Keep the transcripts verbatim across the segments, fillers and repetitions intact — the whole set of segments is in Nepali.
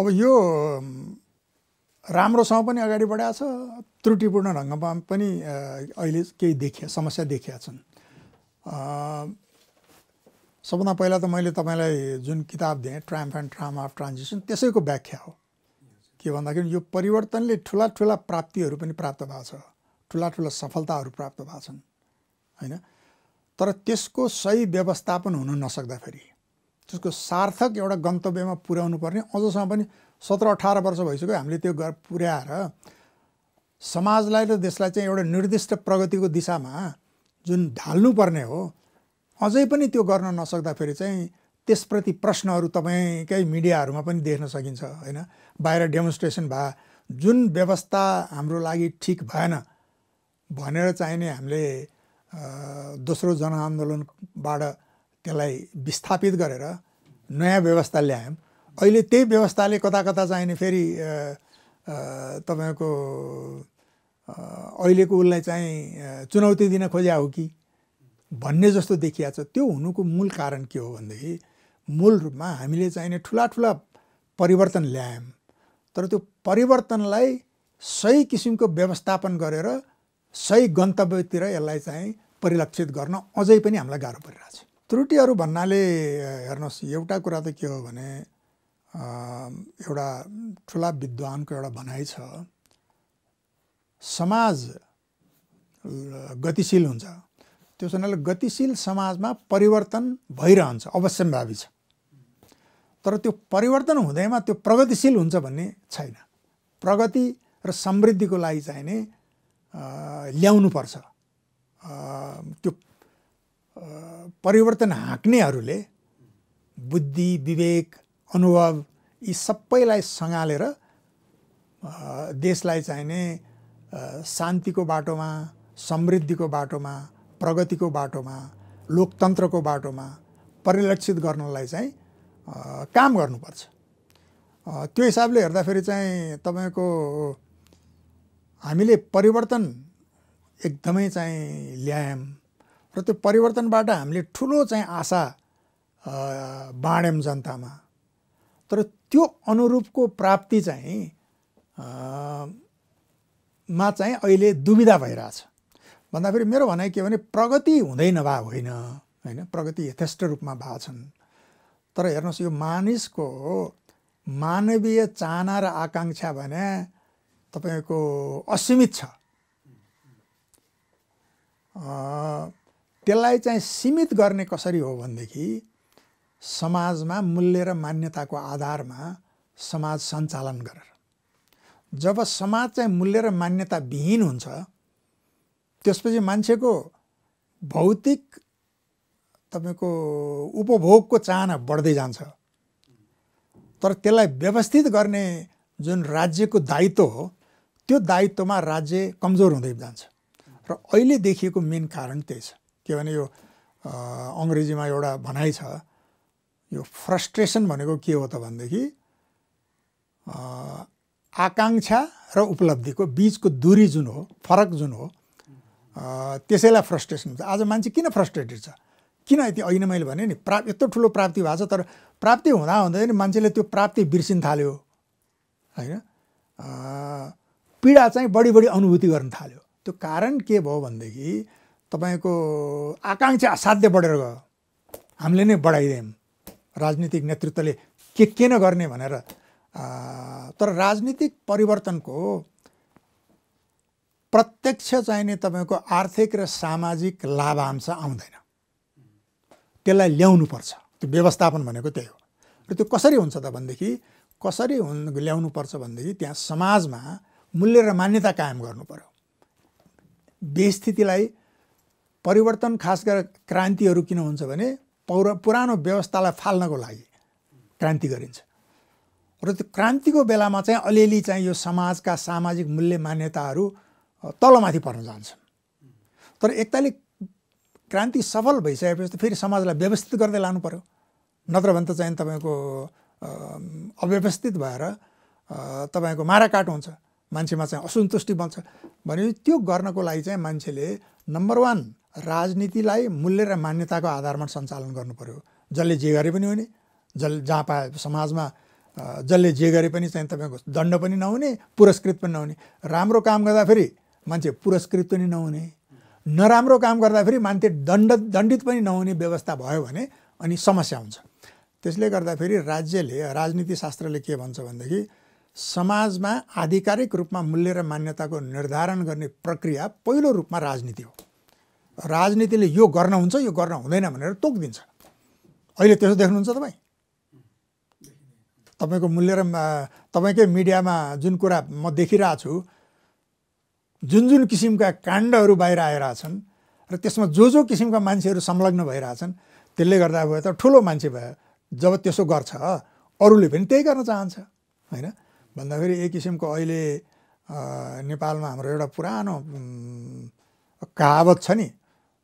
अब यो राम्रोसँग पनि अगाडि बढाएको छ, त्रुटिपूर्ण ढङ्गमा पनि अहिले केही देखिए समस्या देखिया छन्। सबभन्दा पहिला त मैले तपाईलाई जुन किताब दिएँ triumph and trauma of transition त्यसैको व्याख्या हो। के भन्दाखेरि यो परिवर्तनले ठुला ठुला प्राप्तिहरू पनि प्राप्त भएको छ, ठुला ठुला सफलताहरू प्राप्त भएको छन् हैन, तर त्यसको सही व्यवस्थापन हुन नसक्दा फेरि त्यसको सार्थक एउटा गन्तव्यमा पुर्याउनु पर्ने अझसम्म पनि सत्रह अठारह वर्ष भइसक्यो हामीले त्यो पुर्याएर समाजलाई र देशलाई चाहिँ एउटा निर्दिष्ट प्रगतिको दिशामा जुन ढाल्नुपर्ने हो अझै पनि त्यो गर्न नसक्दा फेरि चाहिँ त्यसप्रति प्रश्नहरू तपाईँकै मिडियाहरूमा पनि देख्न सकिन्छ हैन। बाहिर डेमोन्स्ट्रेसन भए जुन व्यवस्था हाम्रो लागि ठिक भएन भनेर चाहिने हामीले दोस्रो जनआन्दोलनबाट त्यसलाई विस्थापित गरेर नयाँ व्यवस्था ल्यायौँ। अहिले त्यही व्यवस्थाले कता कता चाहिने फेरि तपाईको अहिलेको उसलाई चाहिँ चुनौती दिन खोज्या हो कि भन्ने जस्तो देखिया छ। त्यो हुनुको मूल कारण के हो भनेदेखि मूल रूपमा हामीले चाहिने ठुला ठुला परिवर्तन ल्यायौँ, तर त्यो परिवर्तनलाई सही किसिमको व्यवस्थापन गरेर सही गन्तव्यतिर यसलाई चाहिँ परिलक्षित गर्न अझै पनि हामीलाई गाह्रो परिरहेछ। त्रुटिहरू भन्नाले हेर्नुहोस् एउटा कुरा त के हो भने एउटा ठुला विद्वानको एउटा भनाइ छ समाज गतिशील हुन्छ, त्यो हुनाले गतिशील समाजमा परिवर्तन भइरहन्छ अवश्यम्भावी छ, तर त्यो परिवर्तन हुँदैमा त्यो प्रगतिशील हुन्छ भन्ने छैन। प्रगति र समृद्धिको लागि चाहिने ल्याउनुपर्छ, त्यो परिवर्तन हाँक्नेहरूले बुद्धि विवेक अनुभव यी सबैलाई सँगालेर देशलाई चाहिने शान्तिको बाटोमा समृद्धिको बाटोमा प्रगतिको बाटोमा लोकतन्त्रको बाटोमा परिलक्षित गर्नलाई चाहिँ काम गर्नुपर्छ। त्यो हिसाबले हेर्दाखेरि चाहिँ तपाईँको हामीले परिवर्तन एकदमै चाहिँ ल्यायौँ र त्यो परिवर्तनबाट हामीले ठुलो चाहिँ आशा बाँड्यौँ जनतामा, तर त्यो अनुरूपको प्राप्ति चाहिँ मा चाहिँ अहिले दुविधा भइरहेछ। भन्दाखेरि मेरो भनाइ के भने प्रगति हुँदै नभए होइन हैन, प्रगति यथेष्ट रूपमा भएको छन्, तर हेर्नुहोस् यो मानिसको मानवीय चाहना र आकाङ्क्षा भने तपाईको असीमित छ, त्यसलाई चाहिँ सीमित गर्ने कसरी हो भनेदेखि समाजमा मूल्य र मान्यताको आधारमा समाज सञ्चालन गरेर। जब समाज चाहिँ मूल्य र मान्यता विहीन हुन्छ त्यसपछि मान्छेको भौतिक तपाईको उपभोगको चाहना बढ्दै जान्छ, तर त्यसलाई व्यवस्थित गर्ने जुन राज्यको दायित्व हो त्यो दायित्वमा राज्य कमजोर हुँदै जान्छ। र अहिले देखिएको मेन कारण त्यही छ। के भने यो अङ्ग्रेजीमा एउटा भनाइ छ यो फ्रस्ट्रेसन भनेको के हो त भनेदेखि आकाङ्क्षा र उपलब्धिको बीचको दूरी जुन हो फरक जुन हो त्यसैलाई फ्रस्ट्रेसन हुन्छ। आज मान्छे किन फ्रस्ट्रेटेड छ, किन यति अहिले मैले भने नि प्राप्त यत्रो ठुलो प्राप्ति भएको छ तर प्राप्ति हुँदा हुँदैन मान्छेले त्यो प्राप्ति बिर्सिन थाल्यो हैन, पीडा चाहिँ बढी बढी अनुभूति गर्न थाल्यो। त्यो कारण के भयो भनेदेखि तपाईको आकाङ्क्षा असाध्य बढेर गयो, हामीले नै बढाइदियौँ राजनीतिक नेतृत्वले के के नगर्ने भनेर। तर राजनीतिक परिवर्तनको प्रत्यक्ष चाहिने तपाईँको आर्थिक र सामाजिक लाभांश आउँदैन, त्यसलाई ल्याउनुपर्छ। त्यो व्यवस्थापन भनेको त्यही हो। र त्यो कसरी हुन्छ त भनेदेखि कसरी ल्याउनुपर्छ भनेदेखि त्यहाँ समाजमा मूल्य र मान्यता कायम गर्नु पर्यो। व्यवस्थितिलाई परिवर्तन खास गरेर क्रान्तिहरू किन हुन्छ भने पौरा पुरानो व्यवस्थालाई फाल्नको लागि क्रान्ति गरिन्छ, र त्यो क्रान्तिको बेलामा चाहिँ अलिअलि चाहिँ यो समाजका सामाजिक मूल्य मान्यताहरू तलमाथि पर्न जान्छन्। तर एकताली क्रान्ति सफल भइसकेपछि त फेरि समाजलाई व्यवस्थित गर्दै लानु पर्यो, नत्र भने त चाहिँ तपाईँको अव्यवस्थित भएर तपाईको माराकाट हुन्छ, मान्छेमा चाहिँ असन्तुष्टि बन्छ। भनेपछि त्यो गर्नको लागि चाहिँ मान्छेले नम्बर वान राजनीतिलाई मूल्य र मान्यताको आधारमा सञ्चालन गर्नु पर्यो, जसले जे गरे पनि हुने, जसले जहाँ पाए समाजमा जसले जे गरे पनि चाहिँ तपाईको दण्ड पनि नहुने पुरस्कृत पनि नहुने। राम्रो काम गर्दा फेरि मान्छे पुरस्कृत पनि नहुने, नराम्रो काम गर्दा फेरि मान्छे दण्ड दण्डित पनि नहुने व्यवस्था भयो भने अनि समस्या हुन्छ। त्यसले गर्दा फेरि राज्यले राजनीति शास्त्रले के भन्छ भन्दाखेरि समाजमा आधिकारिक रूपमा मूल्य र मान्यताको निर्धारण गर्ने प्रक्रिया पहिलो रूपमा राजनीति हो। राजनीतिले यो गर्न हुन्छ यो गर्न हुँदैन भनेर तोक दिन्छ। अहिले त्यसो देख्नुहुन्छ तपाई तपाईको मूल्य र तपाईकै मिडियामा जुन कुरा म देखिरहेको छु जुन जुन किसिमका काण्डहरू बाहिर आइरहेका छन् र त्यसमा जो जो किसिमका मान्छेहरू संलग्न भइरहेका छन् त्यसले गर्दा अब त ठुलो मान्छे भयो जब त्यसो गर्छ अरूले पनि त्यही गर्न चाहन्छ हैन भन्दाखेरि एक किसिमको अहिले नेपालमा हाम्रो एउटा पुरानो कहावत छ नि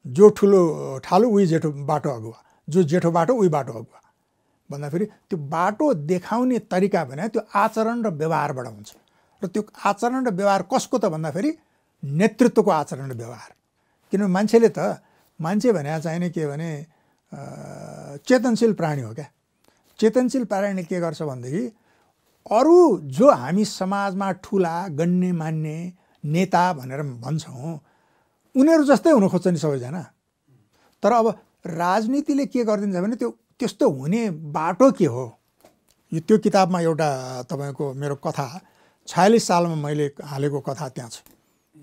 जो ठुलो ठालु उही जेठो बाटो अगुवा, जो जेठो बाटो उही बाटो अगुवा भन्दा फेरि त्यो बाटो देखाउने तरिका भने त्यो आचरण र व्यवहारबाट हुन्छ र त्यो आचरण र व्यवहार कसको त भन्दा फेरि नेतृत्वको आचरण र व्यवहार। किनभने मान्छेले त मान्छे भने चाहिने के भने चेतनशील प्राणी हो क्या। चेतनशील प्राणी के गर्छ भनेदेखि अरू जो हामी समाजमा ठुला गण्य मान्ने नेता भनेर भन्छौँ उनीहरू जस्तै हुन खोज्छ नि सबैजना। तर अब राजनीतिले के गरिदिन्छ भने त्यो त्यस्तो हुने बाटो के हो। यो त्यो किताबमा एउटा तपाईको मेरो कथा छयालिस सालमा मैले हालेको कथा त्यहाँ छ।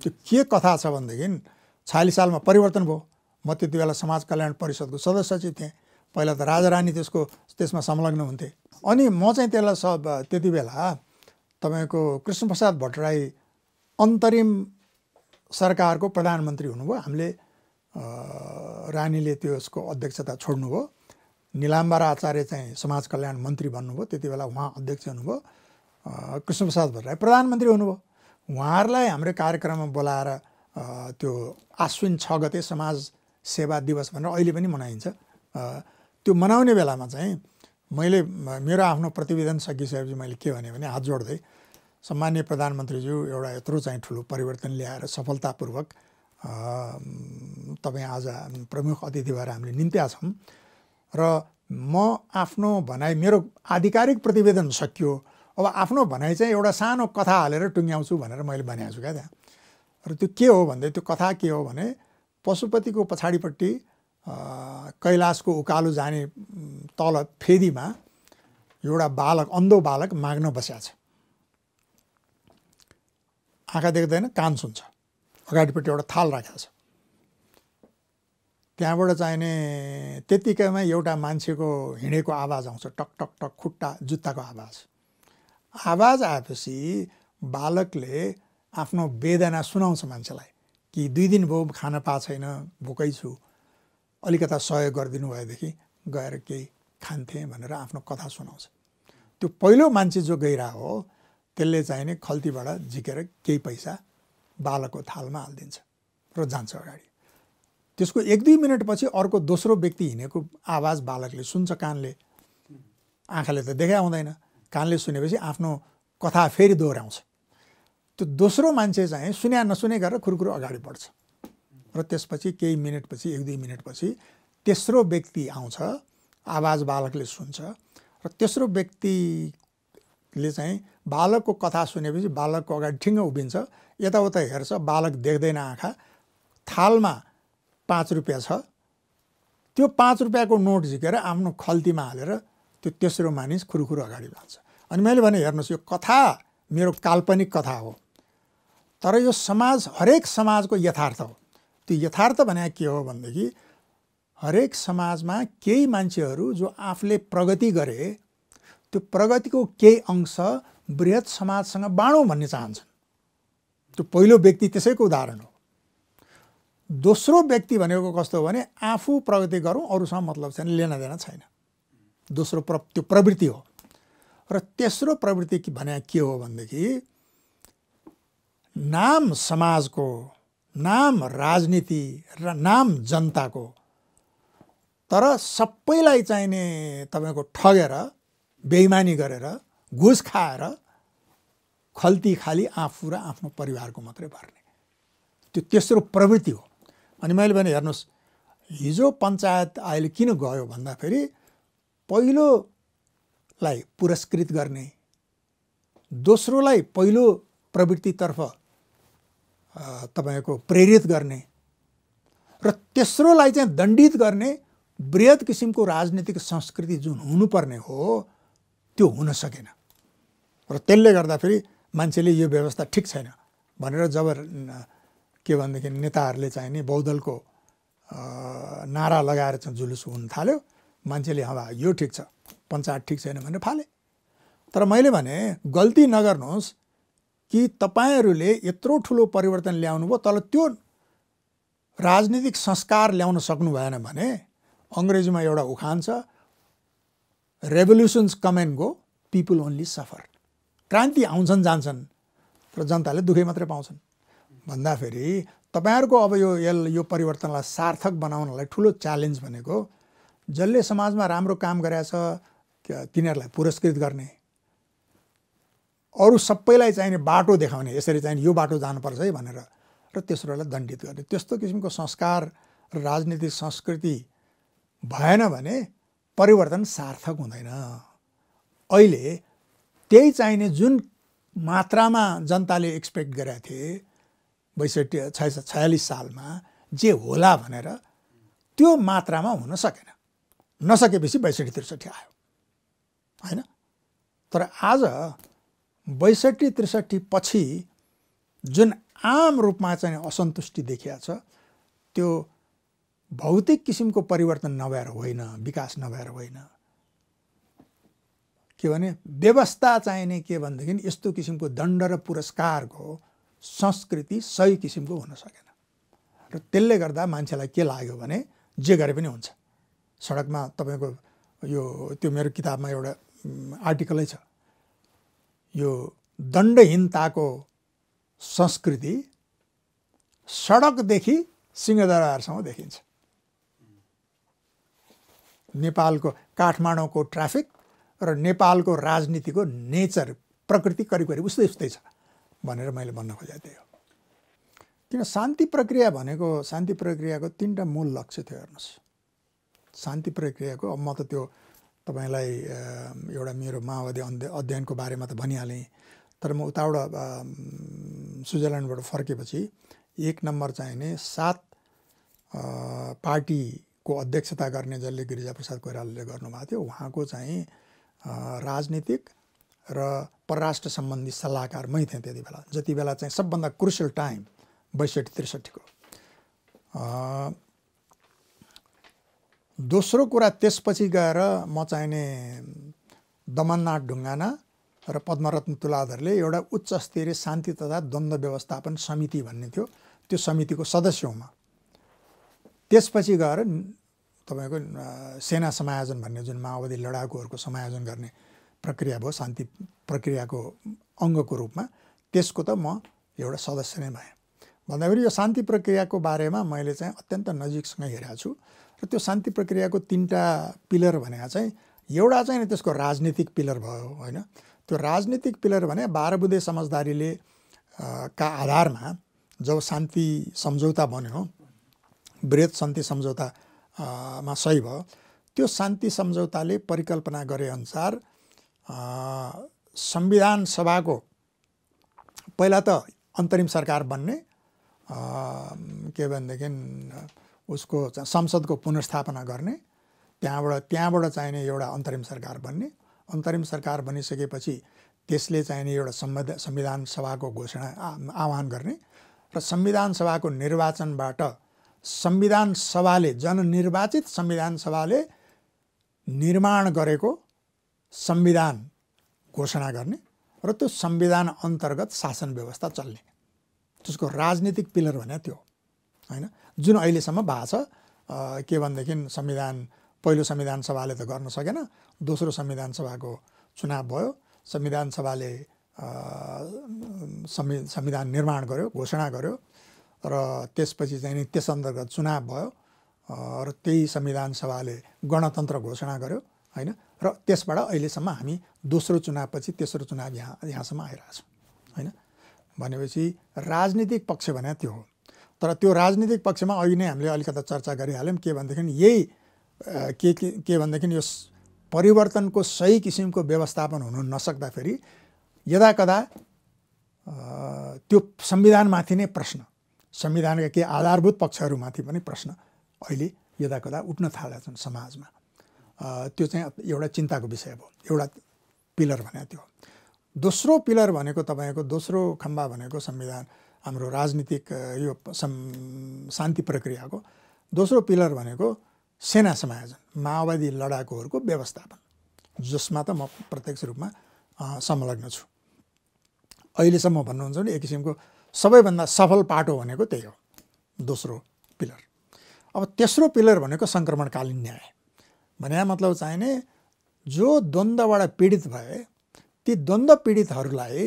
त्यो के कथा छ भनेदेखि छयालिस सालमा परिवर्तन भयो। म त्यति बेला समाज कल्याण परिषदको सदस्य चाहिँ थिएँ। पहिला त राजा रानी त्यसको त्यसमा संलग्न हुन्थे। अनि म चाहिँ त्यसलाई सब त्यति बेला तपाईको कृष्णप्रसाद भट्टराई अन्तरिम सरकारको प्रधानमन्त्री हुनुभयो। हामीले रानीले त्यसको अध्यक्षता छोड्नुभयो। निलाम्बर आचार्य चाहिँ समाज कल्याण मन्त्री बन्नुभयो। त्यति बेला उहाँ अध्यक्ष हुनुभयो। कृष्णप्रसाद भट्टराई प्रधानमन्त्री हुनुभयो। उहाँहरूलाई हाम्रो कार्यक्रममा बोलाएर त्यो आश्विन छ गते समाज सेवा दिवस भनेर अहिले पनि मनाइन्छ। त्यो मनाउने बेलामा चाहिँ मैले मेरो आफ्नो प्रतिवेदन सकिसकेपछि मैले के भने भने हात जोड्दै सम्मान्य प्रधानमन्त्रीज्यू एउटा यत्रो चाहिँ ठुलो परिवर्तन ल्याएर सफलतापूर्वक तपाईँ आज प्रमुख अतिथि भएर हामीले निम्त्या छौँ र म आफ्नो भनाइ मेरो आधिकारिक प्रतिवेदन सकियो अब आफ्नो भनाइ चाहिँ एउटा सानो कथा हालेर टुङ्ग्याउँछु भनेर मैले भनेको छु क्या त्यहाँ। र त्यो के हो भन्दै त्यो कथा के हो भने पशुपतिको पछाडिपट्टि कैलाशको उकालो जाने तल फेदीमा एउटा बालक अन्धो बालक माग्न बस्या छ। आँखा देख्दैन कान सुन्छ। अगाडिपट्टि एउटा थाल राखेको छ। त्यहाँबाट चाहिने त्यतिकैमा एउटा मान्छेको हिँडेको आवाज आउँछ टक टक टक खुट्टा जुत्ताको आवाज। आवाज आएपछि बालकले आफ्नो वेदना सुनाउँछ मान्छेलाई कि दुई दिन भयो खान पाएको छैन भोकै छु अलिकता सहयोग गरिदिनु भएदेखि गएर केही खान्थेँ भनेर आफ्नो कथा सुनाउँछ। त्यो पहिलो मान्छे जो गइरहेको हो त्यसले चाहिने खल्तीबाट झिकेर केही पैसा बालकको थालमा हालिदिन्छ र जान्छ अगाडि। त्यसको एक दुई मिनटपछि अर्को दोस्रो व्यक्ति हिँडेको आवाज बालकले सुन्छ कानले। आँखाले त देखा हुँदैन कानले सुनेपछि आफ्नो कथा फेरि दोहोऱ्याउँछ। त्यो दोस्रो मान्छे चाहिँ सुन्या नसुने गरेर खुरखुर अगाडि बढ्छ र त्यसपछि केही मिनटपछि एक दुई मिनटपछि तेस्रो व्यक्ति आउँछ आवाज बालकले सुन्छ र तेस्रो व्यक्तिले चाहिँ बालकको कथा सुनेपछि बालकको अगाडि ठिङ्ग उभिन्छ यताउता हेर्छ बालक देख्दैन आँखा। थालमा पाँच रुपियाँ छ त्यो पाँच रुपियाँको नोट झिकेर आफ्नो खल्तीमा हालेर त्यो तेस्रो मानिस खुरुखुरु अगाडि लाग्छ। अनि मैले भने हेर्नुहोस् यो कथा मेरो काल्पनिक कथा हो तर यो समाज हरेक समाजको यथार्थ हो। त्यो यथार्थ भने के हो भनेदेखि हरेक समाजमा केही मान्छेहरू जो आफूले प्रगति गरे त्यो प्रगतिको केही अंश बृहत् समाजसँग बाँडौँ भन्ने चाहन्छन्। त्यो पहिलो व्यक्ति त्यसैको उदाहरण हो। दोस्रो व्यक्ति भनेको कस्तो हो भने आफू प्रगति गरौँ अरूसँग मतलब छैन लेनादेना छैन। दोस्रो प्र त्यो प्रवृत्ति हो। र तेस्रो प्रवृत्ति भने के हो भनेदेखि नाम समाजको नाम राजनीति र नाम जनताको तर सबैलाई चाहिने तपाईँको ठगेर बेइमानी गरेर घुस खाएर खल्ती खाली आफू र आफ्नो परिवारको मात्रै भर्ने त्यो तेस्रो प्रवृत्ति हो। अनि मैले भने हेर्नुहोस् हिजो पञ्चायत अहिले किन गयो भन्दाखेरि पहिलो लाई पुरस्कृत गर्ने, दोस्रोलाई पहिलो प्रवृत्तितर्फ तपाईको प्रेरित गर्ने र तेस्रोलाई चाहिँ दण्डित गर्ने वृहत किसिमको राजनीतिक संस्कृति जुन हुनुपर्ने हो त्यो हुन सकेन र त्यसले गर्दा फेरि मान्छेले यो व्यवस्था ठिक छैन भनेर जब के भन्दाखेरि नेताहरूले चाहिँ नि बहुदलको नारा लगाएर चाहिँ जुलुस हुन थाल्यो, मान्छेले हवा यो ठिक छ पञ्चायत ठिक छैन भनेर फाले। तर मैले भने गल्ती नगर्नुहोस् कि तपाईहरुले यत्रो ठुलो परिवर्तन ल्याउनु भयो तर त्यो राजनीतिक संस्कार ल्याउन सक्नु भएन भने अंग्रेजीमा एउटा उखान छ, revolutions come and go, people only suffer. क्रान्ति आउँछन् जान्छन् तर जनताले दुखै मात्रै पाउँछन् भन्दा फेरि तपाईहरुको अब यो यो परिवर्तनलाई सार्थक बनाउनलाई ठुलो च्यालेन्ज भनेको जसले समाजमा राम्रो काम गरेछ तिनीहरूलाई पुरस्कृत गर्ने, अरू सबैलाई चाहिने बाटो देखाउने यसरी चाहिने यो बाटो जानुपर्छ है भनेर, र तेस्रोलाई दण्डित गर्ने। त्यस्तो किसिमको संस्कार र राजनीतिक संस्कृति भएन भने परिवर्तन सार्थक हुँदैन। अहिले त्यही चाहिने जुन मात्रामा जनताले एक्सपेक्ट गरेका थिए बैसठी छयालिस सालमा जे होला भनेर त्यो मात्रामा हुन सकेन, नसकेपछि बैसठी त्रिसठी आयो हैन। तर आज बैसठी त्रिसठी पछि जुन आम रूपमा चाहिँ असन्तुष्टि देखिया छ त्यो भौतिक किसिमको परिवर्तन नभएर होइन, विकास नभएर होइन, के भने व्यवस्था चाहिने के भनेदेखि यस्तो किसिमको दण्ड र पुरस्कारको संस्कृति सही किसिमको हुन सकेन र त्यसले गर्दा मान्छेलाई के लाग्यो भने जे गरे पनि हुन्छ। सडकमा तपाईको यो त्यो मेरो किताबमा एउटा आर्टिकलै छ, यो दण्डहीनताको संस्कृति सडकदेखि सिंहदरबारसम्म देखिन्छ। नेपालको काठमाडौँको ट्राफिक र नेपालको राजनीतिको नेचर प्रकृति करिब करिब उस्तै उस्तै छ भनेर मैले भन्न खोजेको थिएँ। किन शान्ति प्रक्रिया भनेको शान्ति प्रक्रियाको तिनवटा मूल लक्ष्य थियो। हेर्नुहोस् शान्ति प्रक्रियाको, अब म त त्यो तपाईलाई एउटा मेरो माओवादी अध्ययनको बारेमा त भनिहालेँ, तर म उताबाट स्विजरल्यान्डबाट फर्केपछि एक नम्बर चाहिने सात पार्टीको अध्यक्षता गर्ने जसले गिरिजाप्रसाद कोइरालाले गर्नुभएको थियो उहाँको चाहिँ राजनीतिक र परराष्ट्र सम्बन्धी सल्लाहकार मै थिएँ त्यति बेला, जति बेला चाहिँ सबभन्दा क्रुसियल टाइम बैसठी त्रिसठीको। दोस्रो कुरा त्यसपछि गएर म चाहिने दमननाथ ढुङ्गाना र पद्मरत्न तुलाधरले एउटा उच्च स्तरीय शान्ति तथा द्वन्द्व व्यवस्थापन समिति भन्ने थियो त्यो समितिको सदस्य हुँ म। त्यसपछि गएर तपाईँको सेना समायोजन भन्ने जुन माओवादी लडाकुहरूको समायोजन गर्ने प्रक्रिया भयो शान्ति प्रक्रियाको अङ्गको रूपमा, त्यसको त म एउटा सदस्य नै भएँ। भन्दाखेरि यो शान्ति प्रक्रियाको बारेमा मैले चाहिँ अत्यन्त नजिकसँग हेरेको छु र त्यो शान्ति प्रक्रियाको तिनवटा पिलर भनेको चाहिँ एउटा चाहिँ त्यसको राजनीतिक पिलर भयो होइन। त्यो राजनीतिक पिलर भने बाह्र बुँदे समझदारीले का आधारमा जब शान्ति सम्झौता बन्यो, वृहत शान्ति सम्झौतामा सही भयो, त्यो शान्ति सम्झौताले परिकल्पना गरेअनुसार संविधान सभाको पहिला त अन्तरिम सरकार बन्ने के भनेदेखि उसको संसदको पुनर्स्थापना गर्ने, त्यहाँबाट त्यहाँबाट चाहिने एउटा अन्तरिम सरकार बन्ने, अन्तरिम सरकार बनिसकेपछि त्यसले चाहिने एउटा संविधान संविधान सभाको घोषणा आह्वान गर्ने र संविधान सभाको निर्वाचनबाट संविधान सभाले जननिर्वाचित संविधान सभाले निर्माण गरेको संविधान घोषणा गर्ने र त्यो संविधान अन्तर्गत शासन व्यवस्था चल्ने, त्यसको राजनीतिक पिलर भने त्यो हैन। जुन अहिलेसम्म भएको छ के भनेदेखि संविधान पहिलो संविधान सभाले त गर्न सकेन, दोस्रो संविधान सभाको चुनाव भयो, संविधान सभाले संविधान निर्माण गर्यो, घोषणा गर्यो र त्यसपछि चाहिँ त्यस अन्तर्गत चुनाव भयो र त्यही संविधान सभाले गणतन्त्र घोषणा गर्यो हैन। र त्यसबाट अहिलेसम्म हामी दोस्रो चुनावपछि तेस्रो चुनाव यहाँ यहाँसम्म आइरहेको छौँ हैन। भनेपछि राजनीतिक पक्ष भने त्यो हो। तर त्यो राजनीतिक पक्षमा अघि नै हामीले अलिकता चर्चा गरिहाल्यौँ के भनेदेखि यही के के भनेदेखि यो परिवर्तन को सही किसिम को व्यवस्थापन हुन नसक्दा फेरि यदा कदा त्यो संविधानमाथि नै प्रश्न, संविधानका के आधारभूत पक्षहरूमाथि पनि प्रश्न अहिले यदा कदा उठ्न थालेका छन् समाजमा। त्यो चाहिँ एउटा चिन्ताको विषय हो, एउटा पिलर भने त्यो। दोस्रो पिलर भनेको तपाईको दोस्रो खम्बा भनेको संविधान हाम्रो राजनीतिक यो शान्ति प्रक्रियाको दोस्रो पिलर भनेको सेना समायोजन, माओवादी लडाकुहरूको व्यवस्थापन, जसमा त म प्रत्यक्ष रूपमा संलग्न छु। अहिलेसम्म भन्नुहुन्छ नि एक किसिमको सबैभन्दा सफल पाटो भनेको त्यही हो, दोस्रो पिलर। अब तेस्रो पिलर भनेको सङ्क्रमणकालीन न्याय भने मतलब चाहिने जो द्वन्द्वबाट पीडित भए ती द्वन्द्व पीडितहरूलाई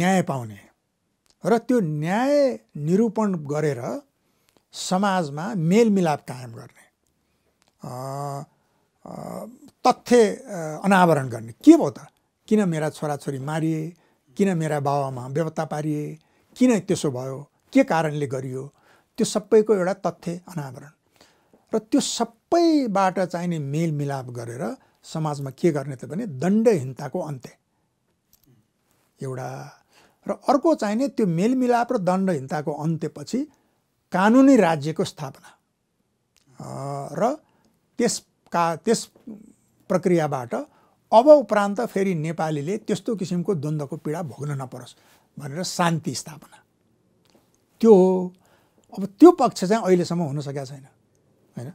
न्याय पाउने र त्यो न्याय निरूपण गरेर समाजमा मेलमिलाप कायम गर्ने, तथ्य अनावरण गर्ने। के भयो त, किन मेरा छोराछोरी मारिए, किन मेरा बाबुआमा बेपत्ता पारिए, किन त्यसो भयो, के कारणले गरियो, त्यो सबैको एउटा तथ्य अनावरण र त्यो सबैबाट चाहिने मेलमिलाप गरेर समाजमा के गर्ने त भने दण्डहीनताको अन्त्य एउटा, र अर्को चाहिने त्यो मेलमिलाप र दण्डहीनताको अन्त्यपछि कानुनी राज्यको स्थापना र त्यसका त्यस प्रक्रियाबाट अब उपरान्त फेरि नेपालीले त्यस्तो किसिमको द्वन्द्वको पीडा भोग्न नपरोस् भनेर शान्ति स्थापना, त्यो हो। अब त्यो पक्ष चाहिँ अहिलेसम्म हुन सकेको छैन हैन।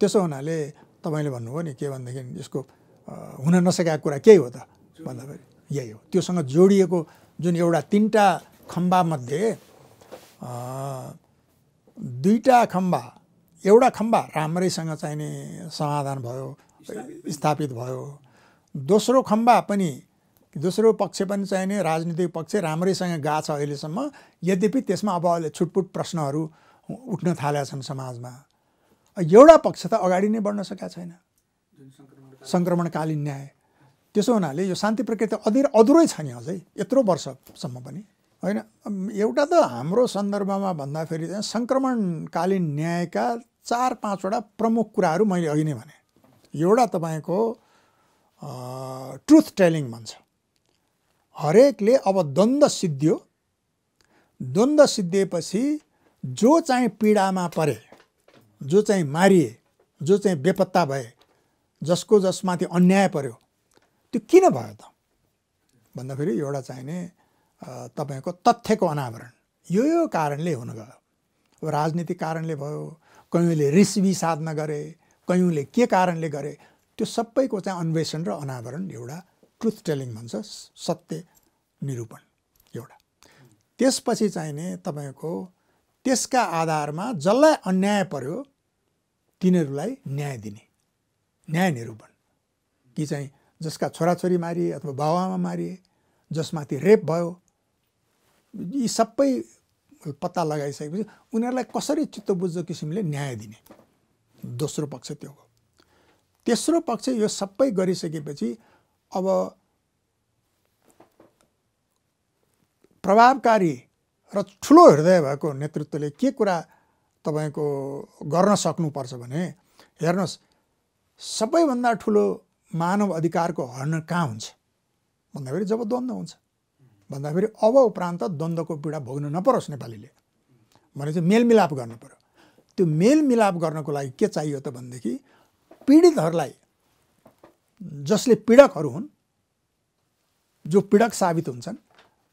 त्यसो हुनाले तपाईले भन्नुभयो नि के भन्दाखेरि यसको हुन नसकेको कुरा केही हो त भन्दाखेरि यही हो, त्योसँग जोडिएको जुन एउटा तिनवटा खम्बा मध्ये दुईटा खम्बा, एउटा खम्बा राम्रैसँग चाहिने समाधान भयो, स्थापित भयो, दोस्रो खम्बा पनि दोस्रो पक्ष पनि चाहिने राजनीतिक पक्ष राम्रैसँग गएको छ अहिलेसम्म, यद्यपि त्यसमा अब अहिले छुटपुट प्रश्नहरू उठ्न थालेका छन् समाजमा। एउटा पक्ष त अगाडि नै बढ्न सकेका छैन, सङ्क्रमणकालीन न्याय। त्यसो हुनाले यो शान्ति प्रक्रिया अधेर अधुरै छ नि अझै यत्रो वर्षसम्म पनि होइन। एउटा त हाम्रो सन्दर्भमा भन्दाखेरि चाहिँ सङ्क्रमणकालीन न्यायका चार पाँचवटा प्रमुख कुराहरू मैले अघि नै भने। एउटा तपाईँको ट्रुथ टेलिङ भन्छ, हरेकले अब द्वन्द्व सिद्धियो, द्वन्द्व सिद्धिएपछि जो चाहिँ पीडामा परे, जो चाहिँ मारिए, जो चाहिँ बेपत्ता भए, जसको जसमाथि अन्याय पर्यो, त्यो किन भयो त भन्दाखेरि एउटा चाहिने तपाईको तथ्यको अनावरण, यो यो कारणले हुन गयो, राजनीतिक कारणले भयो, कयौँले रिसबी साधना गरे, कयौँले के कारणले गरे, त्यो सबैको चाहिँ अन्वेषण र अनावरण एउटा ट्रुथ टेलिङ भन्छ, सत्य निरूपण एउटा। त्यसपछि चाहिने तपाईँको त्यसका आधारमा जसलाई अन्याय पर्यो तिनीहरूलाई न्याय दिने, न्याय निरूपण। कि चाहिँ जसका छोराछोरी मारिए अथवा बाबुआमा मारिए, जसमाथि रेप भयो, यी सबै पत्ता लगाइसकेपछि उनीहरूलाई कसरी चित्तबुझ्दो किसिमले न्याय दिने, दोस्रो पक्ष त्यो हो। तेस्रो पक्ष यो सबै गरिसकेपछि अब प्रभावकारी र ठुलो हृदय भएको नेतृत्वले के कुरा तपाईँको गर्न सक्नुपर्छ भने हेर्नुहोस्, सबैभन्दा ठुलो मानव अधिकारको हरण कहाँ हुन्छ भन्दाखेरि जब द्वन्द्व हुन्छ भन्दाखेरि अब उपरान्त द्वन्द्वको पीडा भोग्न नपरोस् नेपालीले भने चाहिँ मेलमिलाप गर्नु पर्यो। त्यो मेलमिलाप गर्नको लागि के चाहियो त भनेदेखि पीडितहरूलाई, जसले पीडकहरू हुन्, जो पीडक साबित हुन्छन्,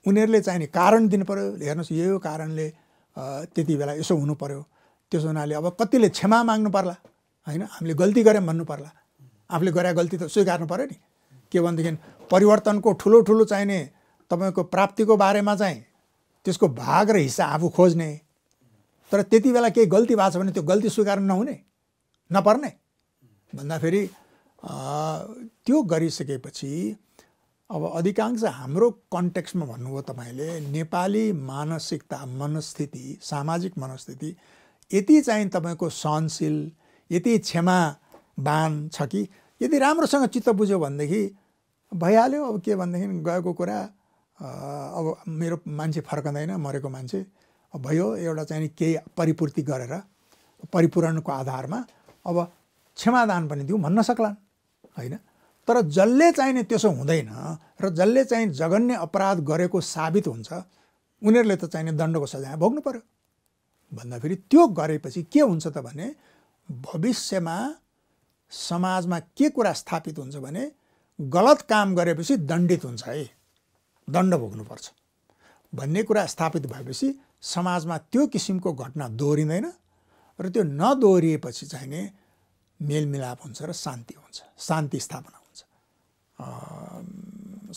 उनीहरूले चाहिने कारण दिनु पर्यो। हेर्नुहोस् यो कारणले त्यति बेला यसो हुनु पर्यो, त्यसो हुनाले अब कतिले क्षमा माग्नु पर्ला हैन, हामीले गल्ती गऱ्यौँ भन्नु पर्ला, आफूले गरे गल्ती त स्वीकार्नु पर्यो नि। के भनेदेखि परिवर्तनको ठुलो ठुलो चाहिने तपाईँको प्राप्तिको बारेमा चाहिँ त्यसको भाग र हिस्सा आफू खोज्ने, तर त्यति बेला केही गल्ती भएको छ भने त्यो गल्ती स्वीकार नहुने, नपर्ने भन्दाखेरि त्यो गरिसकेपछि अब अधिकांश हाम्रो कन्टेक्स्टमा भन्नुभयो तपाईँले, नेपाली मानसिकता मनस्थिति सामाजिक मनस्थिति यति चाहिँ तपाईँको सहनशील, यति क्षमावान छ कि यदि राम्रोसँग चित्त बुझ्यो भनेदेखि भइहाल्यो। अब के भनेदेखि गएको कुरा अब मेरो मान्छे फर्कँदैन, मरेको मान्छे भयो, एउटा चाहिँ केही परिपूर्ति गरेर परिपूरणको आधारमा अब क्षमादान पनि दिउँ भन्न सक्लान्, हैन। तर जसले चाहिँ त्यसो हुँदैन र जसले चाहिँ जघन्य अपराध गरेको साबित हुन्छ उनीहरुले त चाहिँ दण्डको सजाय भोग्नु पर्यो भन्दा फेरि त्यो गरेपछि के हुन्छ त भने भविष्यमा समाजमा के कुरा स्थापित हुन्छ भने गलत काम गरेपछि दण्डित हुन्छ है, दण्ड भोग्नु पर्छ भन्ने कुरा स्थापित भएपछि समाजमा त्यो किसिमको घटना दोहोरिदैन र त्यो नदोहोरिएपछि चाहिँ नि मेलमिलाप हुन्छ र शान्ति हुन्छ, शान्ति स्थापना हुन्छ।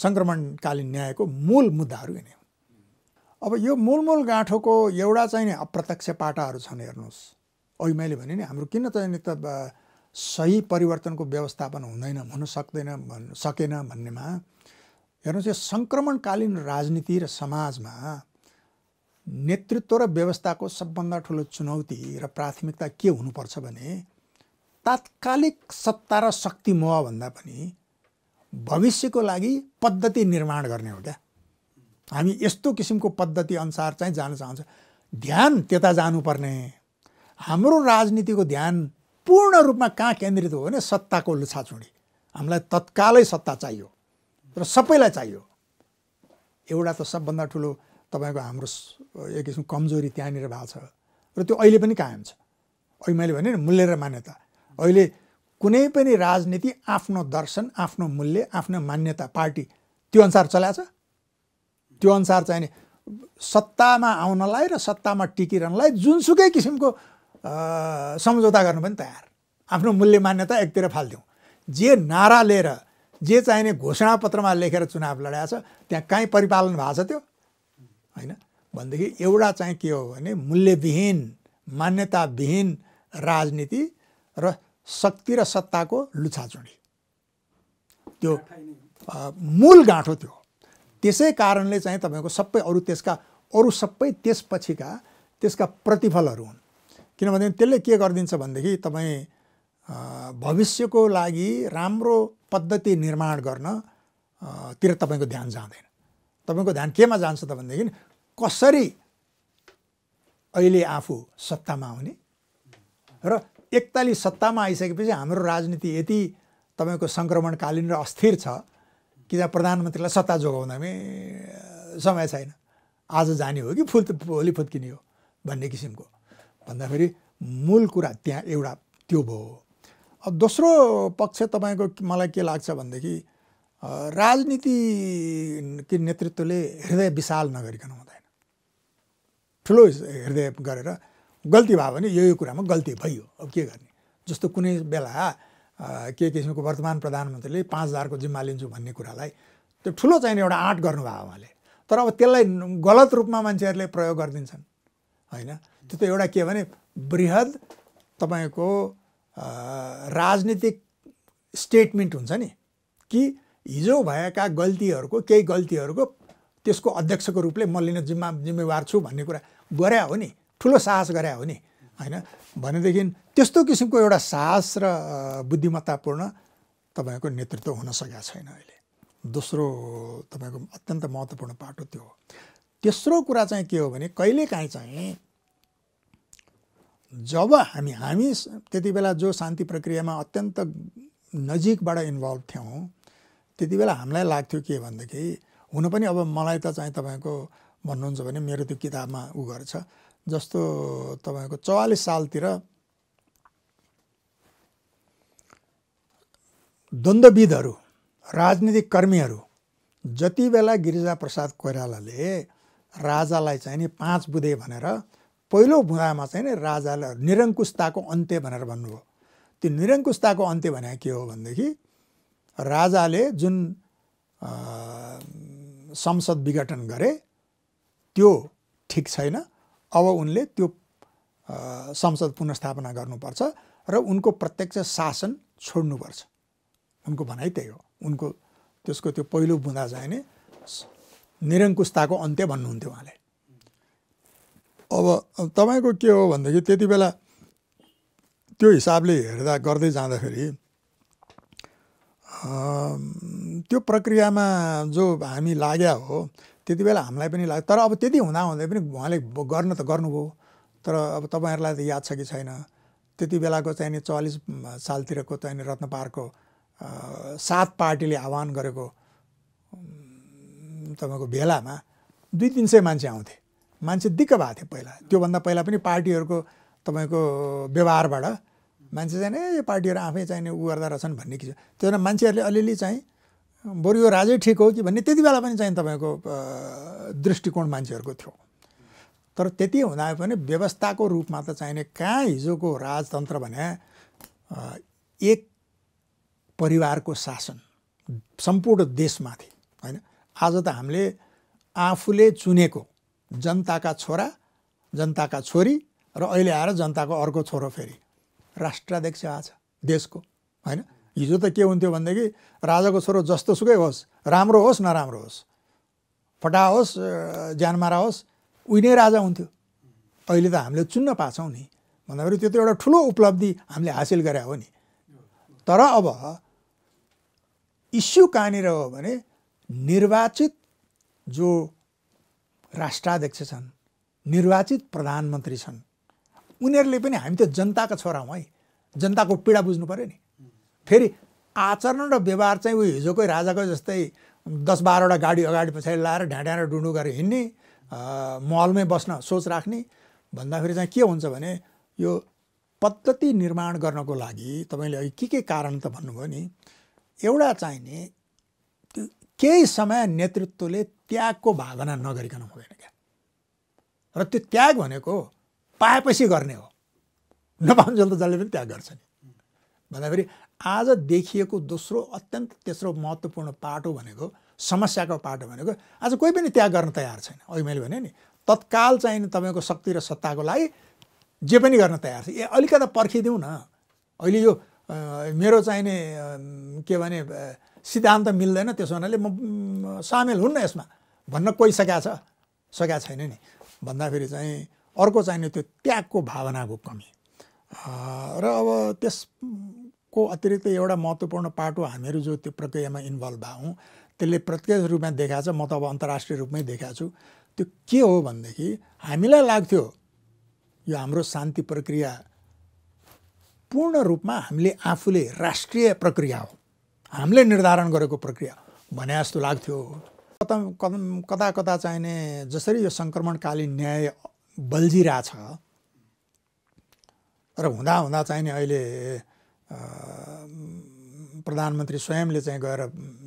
संक्रमणकालीन न्यायको मूल मुद्दाहरू यिनै हुन्। अब यो मूलमूल गाँठोको एउटा चाहिँ नि अप्रत्यक्ष पाटाहरू छन्। हेर्नुहोस्, अहिले मैले भने नि हाम्रो किन चाहिँ नि त सही परिवर्तनको व्यवस्थापन हुँदैन, हुन सक्दैन, भन्न सकेन भन्नेमा हेर्नुहोस्, यो सङ्क्रमणकालीन राजनीति र समाजमा नेतृत्व र व्यवस्थाको सबभन्दा ठुलो चुनौती र प्राथमिकता के हुनुपर्छ भने तात्कालिक सत्ता र शक्ति मोह भन्दा पनि भविष्यको लागि पद्धति निर्माण गर्ने हो क्या। हामी यस्तो किसिमको पद्धति अनुसार चाहिँ जान चाहन्छ, ध्यान त्यता जानुपर्ने। हाम्रो राजनीतिको ध्यान पूर्ण रूपमा कहाँ केन्द्रित हो भने सत्ताको लुछाचुँडी। हामीलाई तत्कालै सत्ता चाहियो र सबैलाई चाहियो। एउटा त सबभन्दा ठुलो तपाईँको हाम्रो एक किसिमको कमजोरी त्यहाँनिर भएको छ र त्यो अहिले पनि कायम छ। अहिले मैले भने नि मूल्य र मान्यता। अहिले कुनै पनि राजनीति आफ्नो दर्शन, आफ्नो मूल्य, आफ्नो मान्यता, पार्टी त्यो अनुसार चलाएछ। त्यो अनुसार चाहिने सत्तामा आउनलाई र सत्तामा टिकिरहनलाई जुनसुकै किसिमको सम्झौता गर्नु पनि तयार। आफ्नो मूल्य मान्यता एकतिर फाल्दियौँ, जे नारा लिएर जे चाहिने घोषणापत्रमा लेखेर चुनाव लडाएको छ त्यहाँ कहीँ परिपालन भएको छ त्यो हैन। भनेदेखि एउटा चाहिँ के हो भने मूल्यविहीन, मान्यताविहीन राजनीति र शक्ति र सत्ताको लुछाचुँडी, त्यो मूल गाँठो त्यो। त्यसै कारणले चाहिँ तपाईँको सबै अरू त्यसका अरू सबै त्यसपछिका त्यसका प्रतिफलहरू हुन्। किनभने त्यसले के गरिदिन्छ भनेदेखि तपाईँ भविष्यको लागि राम्रो पद्धति निर्माण गर्न तिर तपाईँको ध्यान जाँदैन। तपाईँको ध्यान केमा जान्छ त भनेदेखि कसरी अहिले आफू सत्तामा आउने र एकताली सत्तामा आइसकेपछि हाम्रो राजनीति यति तपाईँको सङ्क्रमणकालीन र अस्थिर छ कि जहाँ प्रधानमन्त्रीलाई सत्ता जोगाउनमै समय छैन। आज जाने हो कि फुल भोलि फुत्किने हो भन्ने किसिमको भन्दाखेरि मूल कुरा त्यहाँ एउटा त्यो भयो। अब दोस्रो पक्ष तपाईँको मलाई के लाग्छ भनेदेखि राजनीति कि नेतृत्वले हृदय विशाल नगरिकन हुँदैन। ठुलो हृदय गरेर गल्ती भयो भने यो यो कुरामा गल्ती भइयो अब के गर्ने। जस्तो कुनै बेला के किसिमको वर्तमान प्रधानमन्त्रीले पाँच हजारको जिम्मा लिन्छु भन्ने कुरालाई त्यो ठुलो चाहिने एउटा आँट गर्नुभयो उहाँले, तर अब त्यसलाई गलत रूपमा मान्छेहरूले प्रयोग गरिदिन्छन् होइन। त्यो त एउटा के भने बृहद तपाईँको राजनीतिक स्टेटमेन्ट हुन्छ नि कि हिजो भएका गल्तीहरूको केही गल्तीहरूको त्यसको अध्यक्षको रूपले म लिन जिम्मा जिम्मेवार छु भन्ने कुरा गरे हो नि, ठुलो साहस गरे हो नि होइन। भनेदेखि त्यस्तो किसिमको एउटा साहस र बुद्धिमत्तापूर्ण तपाईँको नेतृत्व हुन सकेको छैन अहिले। दोस्रो तपाईँको अत्यन्त महत्त्वपूर्ण पाटो त्यो हो। तेस्रो कुरा चाहिँ के हो भने कहिलेकाहीँ चाहिँ जब हामी हामी त्यति बेला जो शान्ति प्रक्रियामा अत्यन्त नजिकबाट इन्भल्भ थियौँ त्यति बेला हामीलाई लाग्थ्यो के भनेदेखि हुन पनि अब मलाई त चाहिँ तपाईँको भन्नुहुन्छ भने मेरो त्यो किताबमा उ गर्छ जस्तो तपाईँको चौवालिस सालतिर द्वन्द्वविदहरू, राजनीतिक कर्मीहरू जति बेला गिरिजाप्रसाद कोइरालाले राजालाई चाहिँ नि पाँच बुँदे भनेर पहिलो बुँदामा चाहिँ नि राजालाई निरङ्कुशताको अन्त्य भनेर भन्नुभयो। त्यो निरङ्कुशताको अन्त्य भने के हो भनेदेखि राजाले जुन संसद विघटन गरे त्यो ठिक छैन, अब उनले त्यो संसद पुनर्स्थापना गर्नुपर्छ र उनको प्रत्यक्ष शासन छोड्नुपर्छ। उनको भनाइ त्यही हो। उनको त्यसको त्यो पहिलो बुँदा चाहिने निरङ्कुशताको अन्त्य भन्नुहुन्थ्यो उहाँले। अब तपाईँको के हो भनेदेखि त्यति बेला त्यो हिसाबले हेर्दा गर्दै जाँदाखेरि त्यो प्रक्रियामा जो हामी लाग्या हो त्यति बेला हामीलाई पनि लाग्यो। तर अब त्यति हुँदाहुँदै पनि उहाँले गर्न त गर्नुभयो, तर अब तपाईँहरूलाई त याद छ कि छैन त्यति बेलाको चाहिने चौवालिस सालतिरको चाहिने रत्नपारको सात पार्टीले आह्वान गरेको तपाईको बेलामा दुई तीन सय मान्छे आउँथे। मान्छे दिक्क भएको थियो पहिला, त्योभन्दा पहिला पनि पार्टीहरूको तपाईको व्यवहारबाट मान्छे चाहिँ ए पार्टीहरू आफै चाहिँ उ गर्दा रहेछन् भन्ने कि त्यो भएर मान्छेहरूले अलिअलि चाहिँ बरु यो राजै ठिक हो कि भन्ने त्यति बेला पनि चाहिँ तपाईको दृष्टिकोण मान्छेहरूको थियो। तर त्यति हुँदा पनि व्यवस्थाको रूपमा त चाहिने कहाँ हिजोको राजतन्त्र भने एक परिवारको शासन सम्पूर्ण देशमाथि हैन। आज त हामीले आफूले चुनेको जनताका छोरा जनताका छोरी र अहिले आएर जनताको अर्को छोरो फेरि राष्ट्राध्यक्ष आज देशको हैन। हिजो त के हुन्थ्यो भन्दाखेरि राजाको छोरो जस्तो सुकै होस्, राम्रो होस् नराम्रो होस्, फटा होस् ज्यानमारा होस्, उही नै राजा हुन्थ्यो। अहिले त हामीले चुन्न पाछौँ नि भन्दाखेरि त्यो त एउटा ठुलो उपलब्धि हामीले हासिल गरे हो नि। तर अब इस्यु कहाँनिर हो भने निर्वाचित जो राष्ट्राध्यक्ष छन्, निर्वाचित प्रधानमन्त्री छन्, उनीहरूले पनि हामी त जनताका छोरा हौँ है, जनताको पीडा बुझ्नु पर्यो नि। फेरि आचरण र व्यवहार चाहिँ उयो हिजोकै राजाको जस्तै दस बाह्रवटा गाडी अगाडि पछाडि लाएर ढाँट्याएर डुँडु गरेर हिँड्ने, महलमै बस्न सोच राख्ने भन्दाखेरि चाहिँ के हुन्छ भने यो पद्धति निर्माण गर्नको लागि तपाईले अघि के के कारण त भन्नुभयो नि, एउटा चाहिने त्यो केही समय नेतृत्वले त्यागको भावना नगरिकन हुँदैन क्या। र त्यो त्याग भनेको पाएपछि गर्ने हो, नपाउँजल त जसले पनि त्याग गर्छ नि। भन्दाखेरि आज देखिएको दोस्रो अत्यन्त तेस्रो महत्त्वपूर्ण पाटो भनेको समस्याको पाटो भनेको आज कोही पनि त्याग गर्न तयार छैन। अघि मैले भने नि तत्काल चाहिने तपाईँको शक्ति र सत्ताको लागि जे पनि गर्न तयार छ। ए अलिकता पर्खिदिउँ न, अहिले यो आ, मेरो चाहिने के भने सिद्धान्त मिल्दैन त्यसो हुनाले म सामेल हुन्न यसमा भन्न कोही सकेका छ सकेका छैन नि। भन्दाखेरि चाहिँ अर्को चाहिने त्यो त्यागको भावनाको कमी र अब त्यसको अतिरिक्त एउटा महत्त्वपूर्ण पाटो हामीहरू जो त्यो प्रक्रियामा इन्भल्भ भयौँ त्यसले प्रत्यक्ष रूपमा देखाएको छ। म त अब अन्तर्राष्ट्रिय रूपमै देखाएको छु। त्यो के हो भनेदेखि हामीलाई लाग्थ्यो यो हाम्रो शान्ति प्रक्रिया पूर्ण रूपमा हामीले आफूले राष्ट्रिय प्रक्रिया हो, हामीले निर्धारण गरेको प्रक्रिया भने जस्तो लाग्थ्यो। कता कता कता चाहिने जसरी यो सङ्क्रमणकालीन न्याय बल्झिरहेछ र हुँदा हुँदा चाहिने अहिले प्रधानमन्त्री स्वयंले चाहिँ गएर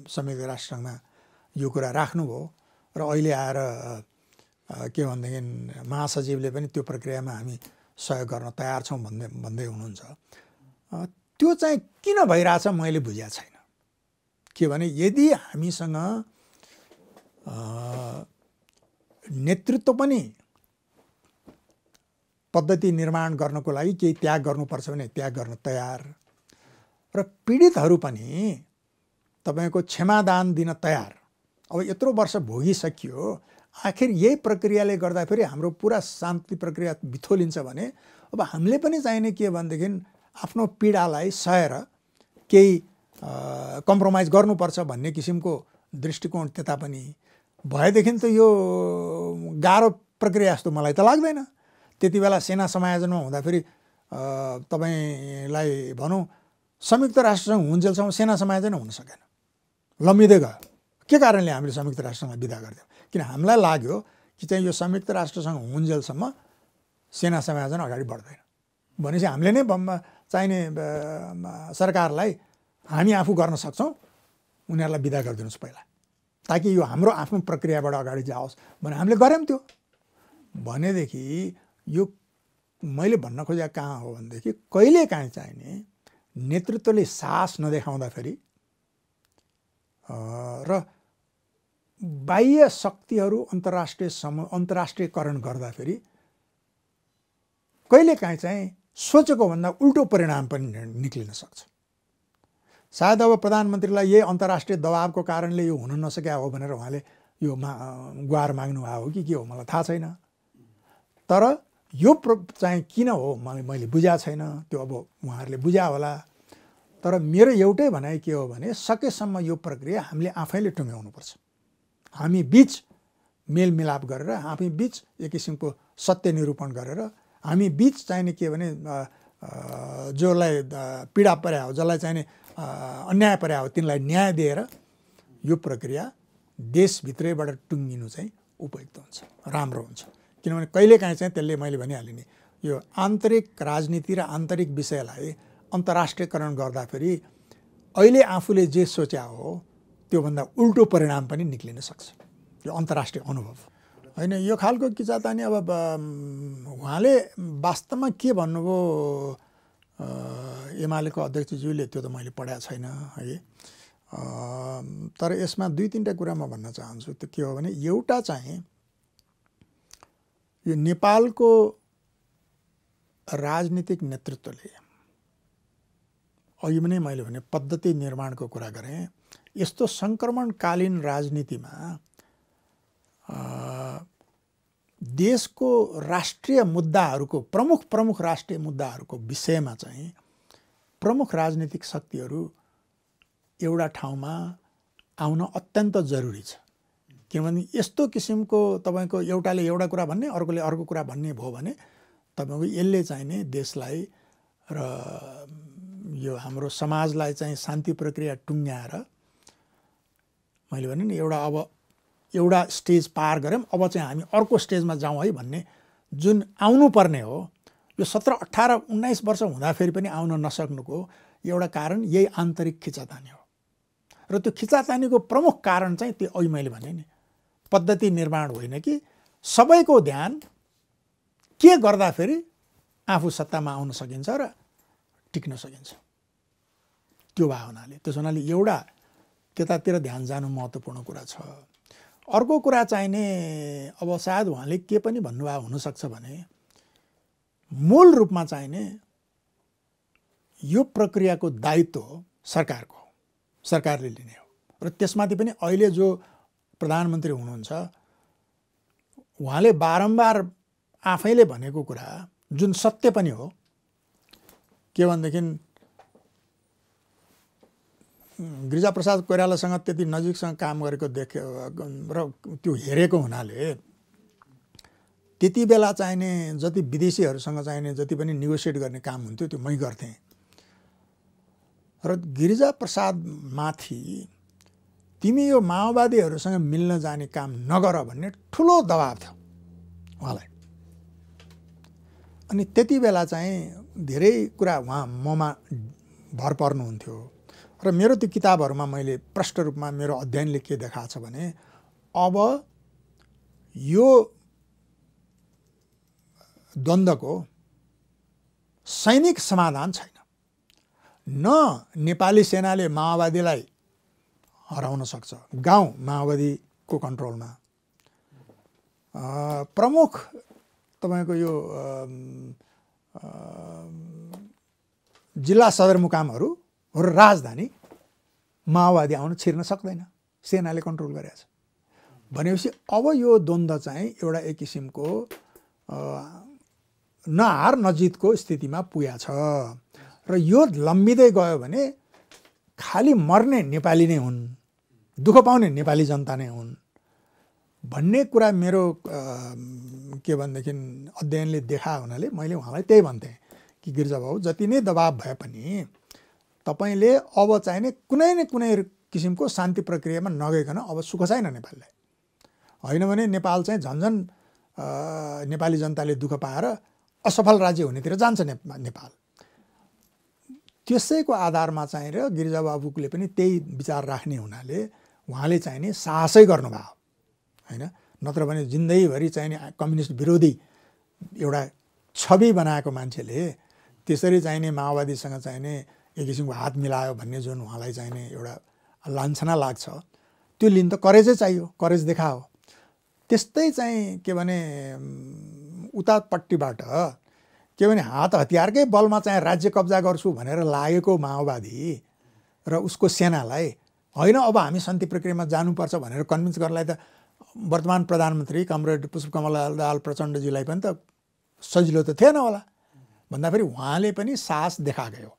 संयुक्त राष्ट्रसङ्घमा यो कुरा राख्नुभयो र अहिले आएर के भनेदेखि महासचिवले पनि त्यो प्रक्रियामा हामी सहयोग गर्न तयार छौँ भन्दै भन्दै हुनुहुन्छ। त्यो चाहिँ किन भइरहेछ मैले बुझेको छैन। के भने यदि हामीसँग नेतृत्व पनि पद्धति निर्माण गर्नको लागि केही त्याग गर्नुपर्छ भने त्याग गर्न तयार र पीडितहरू पनि तपाईँको क्षमादान दिन तयार। अब यत्रो वर्ष भोगिसकियो, आखिर यही प्रक्रियाले गर्दा फेरि हाम्रो पुरा शान्ति प्रक्रिया बिथोलिन्छ भने अब हामीले पनि चाहिने के भनेदेखि आफ्नो पीडालाई सहेर केही कम्प्रोमाइज गर्नुपर्छ भन्ने किसिमको दृष्टिकोण त्यता पनि भएदेखि त यो गाह्रो प्रक्रिया जस्तो मलाई त लाग्दैन। त्यति बेला सेना समायोजनमा हुँदाखेरि तपाईँलाई भनौँ संयुक्त राष्ट्रसँग हुन्जेलसम्म सेना समायोजन हुन सकेन, लम्बिँदै गयो। के कारणले हामीले संयुक्त राष्ट्रसँग विदा गरिदियौँ? किन हामीलाई लाग्यो कि चाहिँ यो संयुक्त राष्ट्रसँग हुन्जेलसम्म सेना समायोजन अगाडि बढ्दैन भनेपछि हामीले नै चाहिने सरकारलाई हामी आफू गर्न सक्छौँ, उनीहरूलाई विदा गरिदिनुहोस् पहिला ताकि यो हाम्रो आफ्नो प्रक्रियाबाट अगाडि जाओस् भनेर हामीले गऱ्यौँ। त्यो भनेदेखि यो मैले भन्न खोजेको कहाँ हो भनेदेखि कहिले काहीँ चाहिने नेतृत्वले साहस नदेखाउँदाखेरि र बाह्य शक्तिहरू अन्तर्राष्ट्रिय सम अन्तर्राष्ट्रियकरण गर्दाखेरि कहिलेकाहीँ चाहिँ सोचेको भन्दा उल्टो परिणाम पनि निक्लिन सक्छ। सायद अब प्रधानमन्त्रीलाई यही अन्तर्राष्ट्रिय दबावको कारणले यो हुन नसकेका हो भनेर उहाँले यो मा गुहार माग्नु भएको हो कि के हो मलाई थाहा छैन। तर यो चाहिँ किन हो मलाई मैले बुझाएको छैन, त्यो अब उहाँहरूले बुझायो होला। तर मेरो एउटै भनाइ के हो भने सकेसम्म यो प्रक्रिया हामीले आफैले टुङ्ग्याउनुपर्छ। हामी बीच मेलमिलाप गरेर, हामी बीच एक किसिमको सत्य निरूपण गरेर, हामी बीच चाहिने के भने जसलाई पीडा पर्या हो, जसलाई चाहिने अन्याय पर्यायो तिनलाई न्याय दिएर यो प्रक्रिया देशभित्रैबाट टुङ्गिनु चाहिँ उपयुक्त हुन्छ, राम्रो हुन्छ। किनभने कहिलेकाहीँ चाहिँ त्यसले मैले भनिहालेँ नि यो आन्तरिक राजनीति र आन्तरिक विषयलाई अन्तर्राष्ट्रियकरण गर्दाखेरि अहिले आफूले जे सोचे हो त्योभन्दा उल्टो परिणाम पनि निक्लिन सक्छ। यो अन्तर्राष्ट्रिय अनुभव होइन। यो खालको किचातानी अब उहाँले वास्तवमा के भन्नुभयो एमालेको अध्यक्षज्यूले त्यो त मैले पढाएको छैन है, तर यसमा दुई तिनवटा कुरा म भन्न चाहन्छु। त्यो के हो भने एउटा चाहिँ यो नेपालको राजनीतिक नेतृत्वले, अघि पनि मैले भने पद्धति निर्माणको कुरा गरेँ, यस्तो सङ्क्रमणकालीन राजनीतिमा देशको राष्ट्रिय मुद्दाहरूको प्रमुख प्रमुख राष्ट्रिय मुद्दाहरूको विषयमा चाहिँ प्रमुख राजनीतिक शक्तिहरू एउटा ठाउँमा आउन अत्यन्त जरुरी छ। किनभने यस्तो किसिमको तपाईको एउटाले एउटा कुरा भन्ने, अर्कोले अर्को कुरा भन्ने भयो भने तपाईको यसले चाहिने देशलाई र यो हाम्रो समाजलाई चाहिँ शान्ति प्रक्रिया टुङ्ग्याएर मैले भने नि एउटा अब एउटा स्टेज पार गऱ्यौँ, अब चाहिँ हामी अर्को स्टेजमा जाउँ है भन्ने जुन आउनुपर्ने हो, यो सत्रह अठारह उन्नाइस वर्ष हुँदाखेरि पनि आउन नसक्नुको एउटा कारण यही आन्तरिक खिचातानी हो। र त्यो खिचातानीको प्रमुख कारण चाहिँ त्यो अघि मैले भने नि पद्धति निर्माण होइन कि सबैको ध्यान के गर्दाखेरि आफू सत्तामा आउन सकिन्छ र टिक्न सकिन्छ त्यो भावनाले। त्यसो हुनाले एउटा त्यतातिर ध्यान जानु महत्त्वपूर्ण कुरा छ। अर्को कुरा चाहिने अब सायद उहाँले के पनि भन्नुभएको हुनसक्छ भने मूल रूपमा चाहिने यो प्रक्रियाको दायित्व सरकारको हो, सरकारले लिने हो। र त्यसमाथि पनि अहिले जो प्रधानमन्त्री हुनुहुन्छ उहाँले बारम्बार आफैले भनेको कुरा जुन सत्य पनि हो के भनेदेखि गिरिजाप्रसाद कोइरालासँग त्यति नजिकसँग काम गरेको देख्यो र त्यो हेरेको हुनाले त्यति बेला चाहिने जति विदेशीहरूसँग चाहिने जति पनि नेगोसिएट गर्ने काम हुन्थ्यो त्यो मै गर्थेँ। र गिरिजाप्रसादमाथि तिमी यो माओवादीहरूसँग मिल्न जाने काम नगर भन्ने ठुलो दबाब थियो उहाँलाई। अनि त्यति बेला चाहिँ धेरै कुरा उहाँ ममा भर पर्नुहुन्थ्यो र मेरो त्यो किताबहरूमा मैले प्रष्ट रूपमा मेरो अध्ययनले के देखाएको छ भने अब यो द्वन्द्वको सैनिक समाधान छैन। न नेपाली सेनाले माओवादीलाई हराउन सक्छ, गाउँ माओवादीको कन्ट्रोलमा, प्रमुख तपाईँको यो जिल्ला सदरमुकामहरू र राजधानी माओवादी आउन छिर्न सक्दैन, सेनाले कन्ट्रोल गरेको छ। भनेपछि अब यो द्वन्द्व चाहिँ एउटा एक किसिमको न हार न जितको स्थितिमा पुगेको छ। र यो लम्बिँदै गयो भने खालि मर्ने नेपाली नै हुन्, दुःख पाउने नेपाली जनता नै हुन् भन्ने कुरा मेरो के भनेदेखि अध्ययनले देखा हुनाले मैले उहाँलाई त्यही भन्थेँ कि गिरिजा बाबु जति नै दबाब भए पनि तपाईले अब चाहिने कुनै न कुनै किसिमको शान्ति प्रक्रियामा नगइकन अब सुख छैन नेपाललाई, होइन भने नेपाल चाहिँ झन्झन नेपाली जनताले दुःख पाएर असफल राज्य हुनेतिर जान्छ नेपाल। त्यसैको आधारमा चाहिँ र गिरिजा बाबुले पनि त्यही विचार राख्ने हुनाले उहाँले चाहिने साहसै गर्नुभयो होइन, नत्र भने जिन्दगीभरि चाहिने कम्युनिस्ट विरोधी एउटा छवि बनाएको मान्छेले त्यसरी चाहिने माओवादीसँग चाहिने एक किसिमको हात मिलायो भन्ने जुन उहाँलाई चाहिने एउटा लान्छना लाग्छ त्यो लिन त करेजै चाहियो, करेज देखाओ। त्यस्तै चाहिँ के भने उतापट्टिबाट के भने हात हतियारकै बलमा चाहिँ राज्य कब्जा गर्छु भनेर लागेको माओवादी र उसको सेनालाई होइन अब हामी शान्ति प्रक्रियामा जानुपर्छ भनेर कन्भिन्स गर्नलाई त वर्तमान प्रधानमन्त्री कमरेड पुष्पकमललाल प्रचण्डजीलाई पनि त सजिलो त थिएन होला भन्दाखेरि उहाँले पनि साहस देखाएको,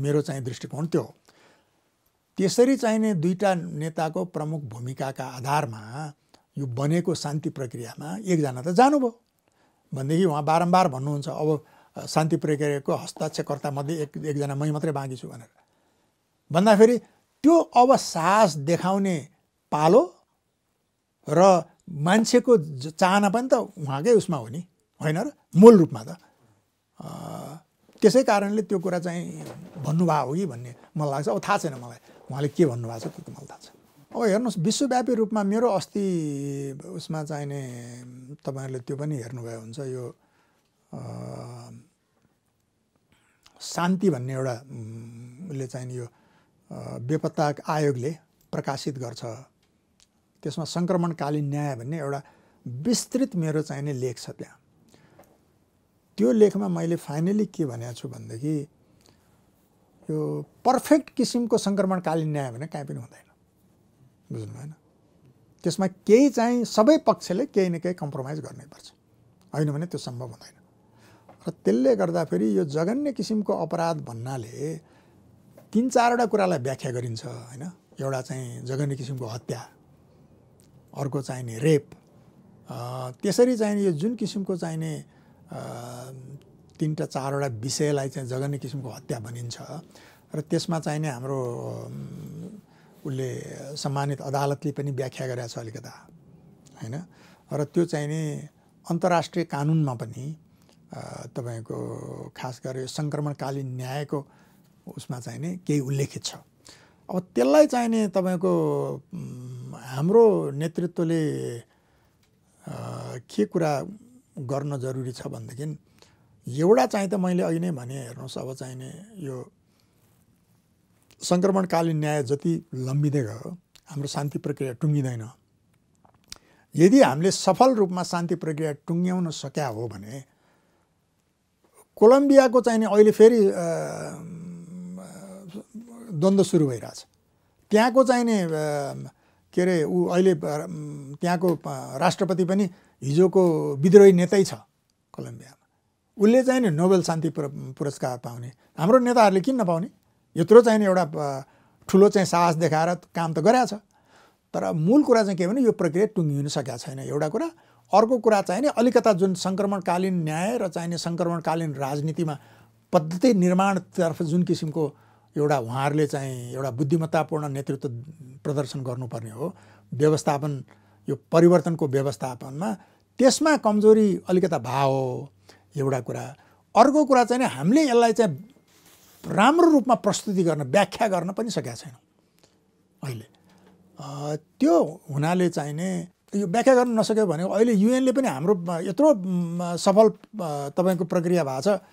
मेरो चाहिँ दृष्टिकोण त्यो हो। त्यसरी चाहिने दुईटा नेताको प्रमुख भूमिकाका आधारमा यो बनेको शान्ति प्रक्रियामा एकजना त जानुभयो भनेदेखि उहाँ बारम्बार भन्नुहुन्छ अब शान्ति प्रक्रियाको हस्ताक्षरकर्तामध्ये एक एकजना मै मात्रै बाँकी छु भनेर, भन्दा फेरि त्यो अब साहस देखाउने पालो र मान्छेको चाहना पनि त उहाँकै उसमा हो नि, होइन र मूल रूपमा त। त्यसै कारणले त्यो कुरा चाहिँ भन्नुभएको हो कि भन्ने मलाई लाग्छ। अब थाहा छैन मलाई उहाँले के भन्नुभएको छ, त्यो त मलाई थाहा छ। अब हेर्नुहोस्, विश्वव्यापी रूपमा मेरो अस्ति उसमा चाहिने तपाईँहरूले त्यो पनि हेर्नुभयो हुन्छ, यो शान्ति भन्ने एउटा उसले चाहिने यो बेपत्ता आयोगले प्रकाशित गर्छ, त्यसमा सङ्क्रमणकालीन न्याय भन्ने एउटा विस्तृत मेरो चाहिने लेख छ। त्यहाँ त्यो लेखमा मैले फाइनली के भनेको छु भनेदेखि यो पर्फेक्ट किसिमको सङ्क्रमणकालीन न्याय भने कहीँ पनि हुँदैन, बुझ्नु भएन। त्यसमा केही चाहिँ सबै पक्षले केही न केही कम्प्रोमाइज गर्नैपर्छ, होइन भने त्यो सम्भव हुँदैन। र त्यसले गर्दा फेरि यो जघन्य किसिमको अपराध भन्नाले तीन चारवटा कुरालाई व्याख्या गरिन्छ, होइन। एउटा चाहिँ जघन्य किसिमको हत्या, अर्को चाहिने रेप, त्यसरी चाहिने यो जुन किसिमको चाहिने तिनवटा चारवटा विषयलाई चाहिँ जघन्य किसिमको हत्या भनिन्छ र त्यसमा चाहिने हाम्रो उसले सम्मानित अदालतले पनि व्याख्या गरेको छ अलिकता, होइन। र त्यो चाहिने अन्तर्राष्ट्रिय कानुनमा पनि तपाईको खास गरी सङ्क्रमणकालीन न्यायको उसमा चाहिने केही उल्लेखित छ। अब त्यसलाई चाहिने तपाईँको हाम्रो नेतृत्वले के कुरा गर्न जरुरी छ भनेदेखि एउटा चाहिँ त मैले अघि नै भने, हेर्नुहोस् अब चाहिने यो सङ्क्रमणकालीन न्याय जति लम्बिँदै गयो हाम्रो शान्ति प्रक्रिया टुङ्गिँदैन। यदि हामीले सफल रूपमा शान्ति प्रक्रिया टुङ्ग्याउन सक्या हो भने कोलम्बियाको चाहिने अहिले फेरि द्वन्द्व सुरु भइरहेछ, त्यहाँको चाहिने के अरे ऊ अहिले त्यहाँको राष्ट्रपति पनि हिजोको विद्रोही नेतै छ कोलम्बियामा, उसले चाहिने नोबेल शान्ति पुरस्कार पाउने। हाम्रो नेताहरूले किन नपाउने? यत्रो चाहिने एउटा ठुलो चाहिँ साहस देखाएर काम त गरेको छ, तर मूल कुरा चाहिँ के भने यो प्रक्रिया टुङ्गिन सकेको छैन, एउटा कुरा। अर्को कुरा चाहिने अलिकता जुन सङ्क्रमणकालीन न्याय र चाहिने सङ्क्रमणकालीन राजनीतिमा पद्धति निर्माणतर्फ जुन किसिमको एउटा उहाँहरूले चाहिँ एउटा बुद्धिमत्तापूर्ण नेतृत्व प्रदर्शन गर्नुपर्ने हो, व्यवस्थापन यो परिवर्तनको व्यवस्थापनमा, त्यसमा कमजोरी अलिकता भा हो, एउटा कुरा। अर्को कुरा चाहिँ हामीले यसलाई चाहिँ राम्रो रूपमा प्रस्तुति गर्न, व्याख्या गर्न पनि सकेका छैनौँ अहिले। त्यो हुनाले चाहिने यो व्याख्या गर्न नसक्यो भनेको अहिले युएनले पनि हाम्रो यत्रो सफल तपाईँको प्रक्रिया भएको छ,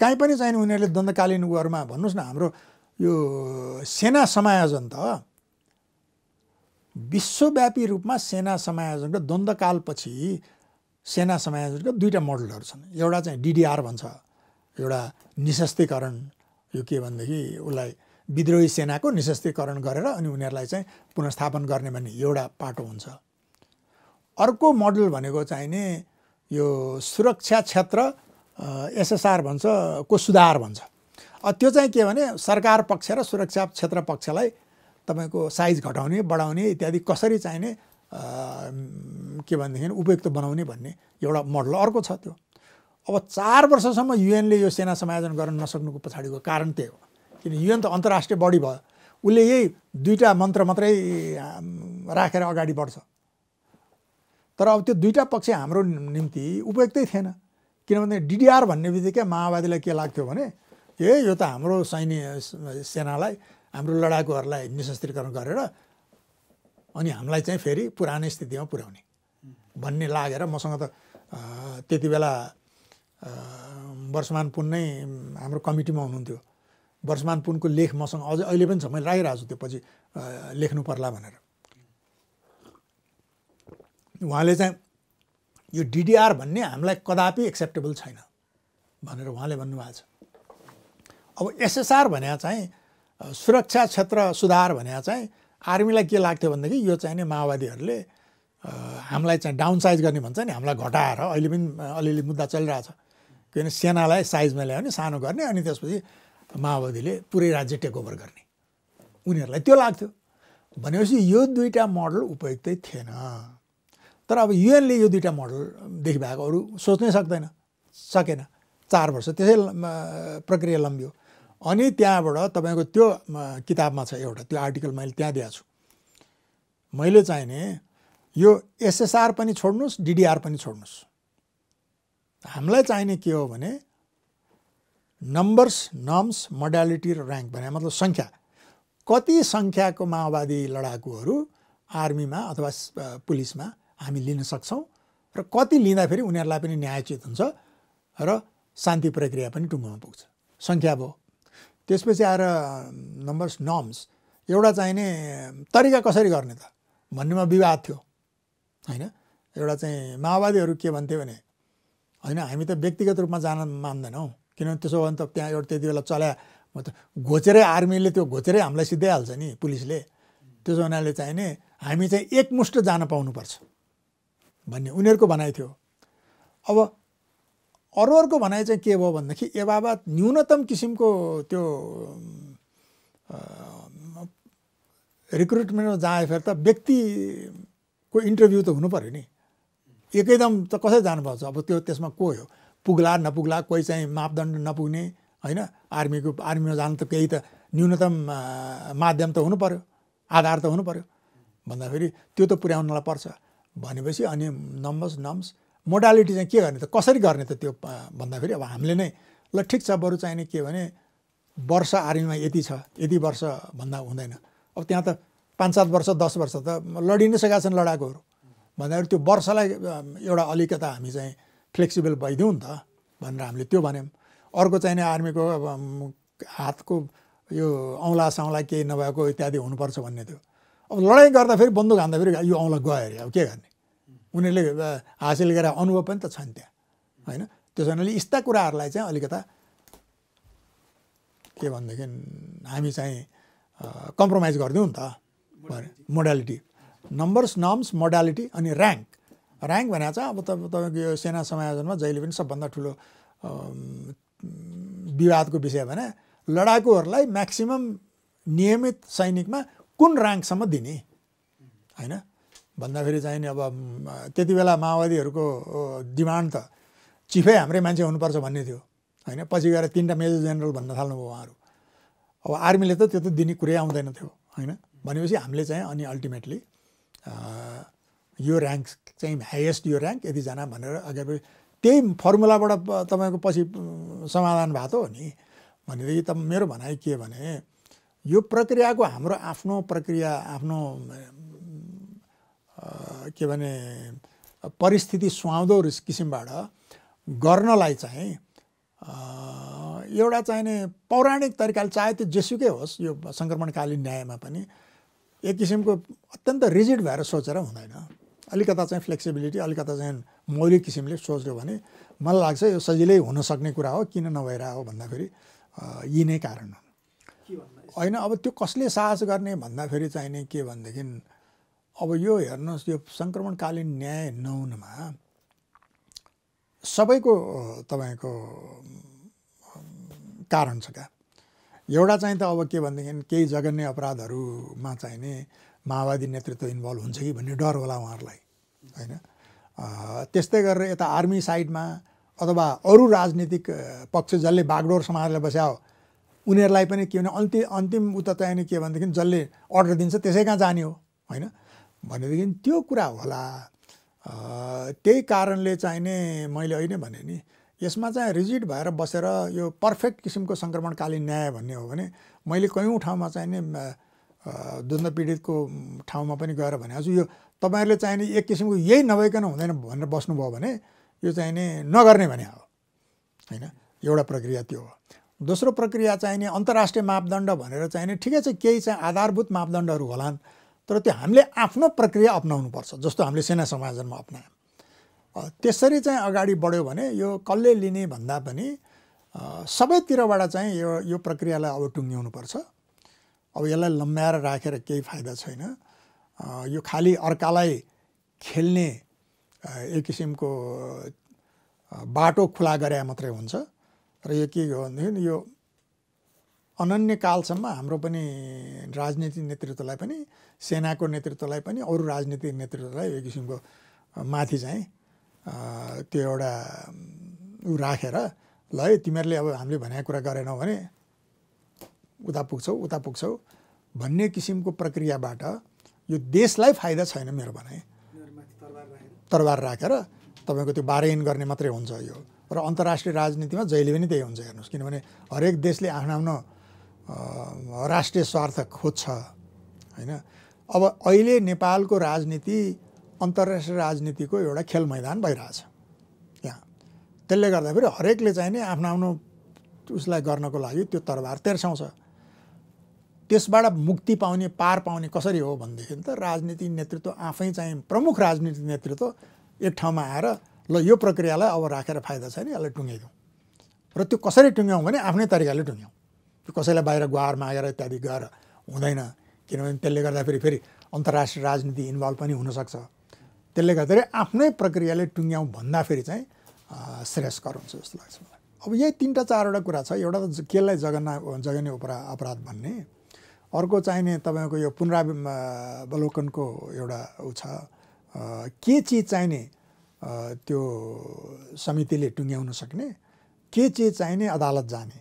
काहीँ पनि चाहिँ उनीहरूले द्वन्द्वकालीन उहरूमा भन्नुहोस् न, हाम्रो यो सेना समायोजन त विश्वव्यापी रूपमा सेना समायोजनको द्वन्द्वकालपछि सेना समायोजनको दुईवटा मोडलहरू छन्। एउटा चाहिँ डिडिआर भन्छ, एउटा निशस्त्रीकरण, यो के भनेदेखि उसलाई विद्रोही सेनाको निशस्त्रीकरण गरेर अनि उनीहरूलाई चाहिँ पुनर्स्थापन गर्ने भन्ने एउटा पाटो हुन्छ। अर्को मोडल भनेको चाहिने यो सुरक्षा क्षेत्र एसएसआर भन्छ, को सुधार भन्छ। त्यो चाहिँ के भने सरकार पक्ष र सुरक्षा क्षेत्र पक्षलाई तपाईँको साइज घटाउने, बढाउने इत्यादि कसरी चाहिने के भनेदेखि उपयुक्त बनाउने भन्ने एउटा मोडल अर्को छ। त्यो अब चार वर्षसम्म युएनले यो सेना समायोजन गर्न नसक्नुको पछाडिको कारण त्यही हो, किन युएन त अन्तर्राष्ट्रिय बडी भयो, उसले यही दुईवटा मन्त्र मात्रै राखेर अगाडि बढ्छ। तर अब त्यो दुईवटा पक्ष हाम्रो निम्ति उपयुक्तै थिएन, किनभने डिडिआर भन्ने बित्तिकै माओवादीलाई के लाग्थ्यो भने ए यो त हाम्रो सैन्य सेनालाई, हाम्रो लडाकुहरूलाई निशस्त्रीकरण गरेर अनि हामीलाई चाहिँ फेरि पुरानै स्थितिमा पुर्याउने भन्ने लागेर, मसँग त त्यति बेला वर्षमान पुन नै हाम्रो कमिटीमा हुनुहुन्थ्यो, वर्षमान पुनको लेख मसँग अझ अहिले पनि छ, मैले राखिरहेको छु, त्यो पछि लेख्नु पर्ला भनेर। उहाँले चाहिँ यो डिडिआर भन्ने हामीलाई कदापि एक्सेप्टेबल छैन भनेर उहाँले भन्नुभएको छ। अब एसएसआर भने चाहिँ सुरक्षा क्षेत्र सुधार भने चाहिँ आर्मीलाई के लाग्थ्यो भनेदेखि यो चाहिने माओवादीहरूले हामीलाई चाहिँ डाउनसाइज गर्ने भन्छ नि, हामीलाई घटाएर, अहिले पनि अलिअलि मुद्दा चलिरहेछ, किनभने सेनालाई साइजमा ल्याउने, सानो गर्ने अनि त्यसपछि माओवादीले पुरै राज्य टेकओभर गर्ने, उनीहरूलाई त्यो लाग्थ्यो। भनेपछि यो दुईवटा मोडल उपयुक्तै थिएन। तर अब युएनले यो दुईवटा मोडलदेखि भएको अरू सोच्नै सक्दैन, सकेन। चार वर्ष त्यसै प्रक्रिया लम्बियो। अनि त्यहाँबाट तपाईको त्यो किताबमा छ एउटा त्यो आर्टिकल मैले त्यहाँ दिएको छु। मैले चाहिने यो एसएसआर पनि छोड्नुस्, डीडीआर पनि छोड्नुस्। हामीलाई चाहिने के हो भने नम्बर्स, नर्म्स, मोडालिटी र र्यांक भने मतलब संख्या। कति संख्याको माओवादी लडाकुहरू आर्मीमा अथवा पुलिसमा हामी लिन सक्छौं र कति लिँदा फेरि उनीहरुलाई पनि न्यायचित हुन्छ र शान्ति प्रक्रिया पनि टुङ्गोमा पुग्छ। संख्या भयो। त्यसपछि आएर नम्बर्स, नर्म्स एउटा चाहिने तरिका कसरी गर्ने त भन्नेमा विवाद थियो हैन। एउटा चाहिँ माओवादीहरू के भन्थे भने हैन हामी त व्यक्तिगत रूपमा जान मान्दैनौ, किनभने त्यसो हो भने त त्यहाँ एउटा त्यति बेला चल्या घोचेरै आर्मीले त्यो घोचेरै हामीलाई सिधाइहाल्छ नि पुलिसले। त्यसो हुनाले चाहिने हामी चाहिँ एकमुष्ट जान पाउनुपर्छ भन्ने उनीहरूको भनाइ थियो। अब अरूहरूको भनाइ चाहिँ के भयो भन्दाखेरि ए बाबा न्यूनतम किसिमको त्यो रिक्रुटमेन्टमा जाए फेरि त व्यक्तिको इन्टरभ्यू त हुनुपर्यो नि, एकदम त कसरी जानुपर्छ। अब त्यो त्यसमा को हो पुग्ला नपुग्ला, कोही चाहिँ मापदण्ड नपुग्ने हैन। आर्मीको आर्मीमा जानु त केही त न्यूनतम माध्यम त हुनुपर्यो, आधार त हुनुपर्यो भन्दाखेरि त्यो त पुर्याउनलाई पर्छ भनेपछि अनि नम्बर्स, नम्स, मोडालिटी चाहिँ के गर्ने त कसरी गर्ने त त्यो भन्दाखेरि अब हामीले नै ल ठिक छ बरु चाहिने के भने वर्ष आर्मीमा यति छ, यति वर्ष भन्दा हुँदैन। अब त्यहाँ त पाँच सात वर्ष दस वर्ष त लडिनै सकेका छन् लडाकुहरू भन्दाखेरि त्यो वर्षलाई एउटा अलिकता हामी चाहिँ फ्लेक्सिबल भइदिउँ नि त भनेर हामीले त्यो भन्यौँ। अर्को चाहिने आर्मीको अब हातको यो औँला सौँला केही नभएको इत्यादि हुनुपर्छ भन्ने थियो। अब लडाइँ गर्दा फेरि बन्दुक हान्दा फेरि यो औँला गयो अरे, अब के गर्ने। उनीहरूले हासिल गरेर अनुभव पनि त छन् त्यहाँ हैन। त्यसो हुनाले यस्ता कुराहरूलाई चाहिँ अलिकता के भनेदेखि हामी चाहिँ कम्प्रोमाइज गरिदिउँ नि त मोडालिटी। नम्बर्स, नर्म्स, मोडालिटी अनि र्यांक। र्यांक भनेको चाहिँ अब तपाईँको यो सेना समायोजनमा जहिले पनि सबभन्दा ठुलो विवादको विषय भने लडाकुहरूलाई म्याक्सिमम नियमित सैनिकमा कुन र्यांकसम्म दिने हैन भन्दाखेरि चाहिँ नि अब त्यति बेला माओवादीहरूको डिमान्ड त चिफै हाम्रै मान्छे हुनुपर्छ भन्ने थियो हैन। पछि गएर तीनटा मेजर जेनरल भन्न थाल्नुभयो उहाँहरू। अब आर्मीले त त्यो त दिने कुरै आउँदैन थियो हैन। भनेपछि हामीले चाहिँ अनि अल्टिमेटली यो र्यांक चाहिँ हाइएस्ट, यो र्यांक यतिजना भनेर अगाडि त्यही फर्मुलाबाट तपाईँको पछि समाधान भएको हो नि। भनेदेखि त मेरो भनाइ के भने यो प्रक्रियाको हाम्रो आफ्नो प्रक्रिया, आफ्नो के भने परिस्थिति सुहाउँदो किसिमबाट गर्नलाई चाहिँ एउटा चाहिने पौराणिक तरिकाले चाहे त्यो जेसुकै होस् यो सङ्क्रमणकालीन न्यायमा पनि एक किसिमको अत्यन्त रिजिड भएर सोचेर हुँदैन। अलिकता चाहिँ फ्लेक्सिबिलिटी, अलिकता चाहिँ मौलिक किसिमले सोच्यो भने मलाई लाग्छ यो सजिलै हुनसक्ने कुरा हो। किन नभइरहेको भन्दाखेरि यी नै कारण होइन। अब त्यो कसले साहस गर्ने भन्दाखेरि चाहिने के भनेदेखि अब यो हेर्नुहोस् यो सङ्क्रमणकालीन न्याय नहुनमा सबैको तपाईँको कारण छ क्या। एउटा चाहिँ त अब के भनेदेखि केही जघन्य अपराधहरूमा चाहिने माओवादी नेतृत्व इन्भल्भ हुन्छ कि भन्ने डर होला उहाँहरूलाई होइन। त्यस्तै गरेर यता आर्मी साइडमा अथवा अरू राजनीतिक पक्ष जसले बागडोर समाजलाई बस्याओ उनीहरूलाई पनि के भने अन्ति अन्तिम उता चाहिने के भनेदेखि जसले अर्डर दिन्छ त्यसै कहाँ जाने हो होइन। भनेदेखि त्यो कुरा होला। त्यही कारणले चाहिने मैले अहिले भने नि यसमा चाहिँ रिजिड भएर बसेर यो पर्फेक्ट किसिमको सङ्क्रमणकालीन न्याय भन्ने हो भने मैले कयौँ ठाउँमा चाहिने द्वन्द्व पीडितको ठाउँमा पनि गएर भनेको छु यो तपाईँहरूले चाहिने एक किसिमको यही नभइकन हुँदैन भनेर बस्नुभयो भने यो चाहिने नगर्ने भने हो होइन। एउटा प्रक्रिया त्यो हो। दोस्रो प्रक्रिया चाहिने अन्तर्राष्ट्रिय मापदण्ड भनेर चाहिने ठिकै छ केही चाहिँ आधारभूत मापदण्डहरू होलान्, तर त्यो हामीले आफ्नो प्रक्रिया अप्नाउनुपर्छ जस्तो हामीले सेना समायोजनमा अप्नायौँ। त्यसरी चाहिँ अगाडि बढ्यो भने यो कसले लिने भन्दा पनि सबैतिरबाट चाहिँ यो यो प्रक्रियालाई अब टुङ्ग्याउनुपर्छ। अब यसलाई लम्ब्याएर राखेर केही फाइदा छैन। यो खालि अर्कालाई खेल्ने एक किसिमको बाटो खुला गरे मात्रै हुन्छ। र यो के हो भनेदेखि यो अनन्य कालसम्म हाम्रो पनि राजनीतिक नेतृत्वलाई पनि, सेनाको नेतृत्वलाई पनि, अरू राजनीतिक नेतृत्वलाई एक किसिमको माथि चाहिँ त्यो एउटा ऊ राखेर ल है तिमीहरूले अब हामीले भनेको कुरा गरेनौ भने उता पुग्छौ उता पुग्छौ भन्ने किसिमको प्रक्रियाबाट यो देशलाई फाइदा छैन मेरो भनाइ। तरवार राखेर तपाईको त्यो बारेइन गर्ने मात्रै हुन्छ यो। र अन्तर्राष्ट्रिय राजनीतिमा जहिले पनि त्यही हुन्छ हेर्नुस्, किनभने हरेक देशले आफ्नो आफ्नो राष्ट्रिय स्वार्थ खोज्छ हैन। अब अहिले नेपालको राजनीति अन्तर्राष्ट्रिय राजनीतिको एउटा खेल मैदान भइरहेछ यहाँ। त्यसले गर्दा फेरि हरेकले चाहिँ नि आफ्नो आफ्नो उसलाई गर्नको लागि त्यो तरवार तेर्साउँछ। त्यसबाट मुक्ति पाउने पार पाउने कसरी हो भनेदेखि त राजनीतिक नेतृत्व आफै चाहिँ प्रमुख राजनीतिक नेतृत्व एक ठाउँमा आएर ल यो प्रक्रियालाई अब राखेर फाइदा छैन यसलाई टुङ्गाइदिउँ, र त्यो कसरी टुङ्ग्याउँ भने आफ्नै तरिकाले टुङ्ग्याउँ। त्यो कसैलाई बाहिर गुहार मागेर इत्यादि गरेर हुँदैन, किनभने त्यसले गर्दा फेरि फेरि अन्तर्राष्ट्रिय राजनीति इन्भल्भ पनि हुनसक्छ। त्यसले गर्दाखेरि आफ्नै प्रक्रियाले टुङ्ग्याउँ भन्दाखेरि चाहिँ श्रेयस्कर हुन्छ जस्तो लाग्छ मलाई। अब यही तिनवटा चारवटा कुरा छ, एउटा त केलाई जगन्ना जगन्य अपरा अपराध भन्ने, अर्को चाहिने तपाईँको यो पुनरावलोकनको एउटा उ छ के चिज चाहिने त्यो समितिले टुङ्ग्याउन सक्ने, के चिज चाहिने अदालत जाने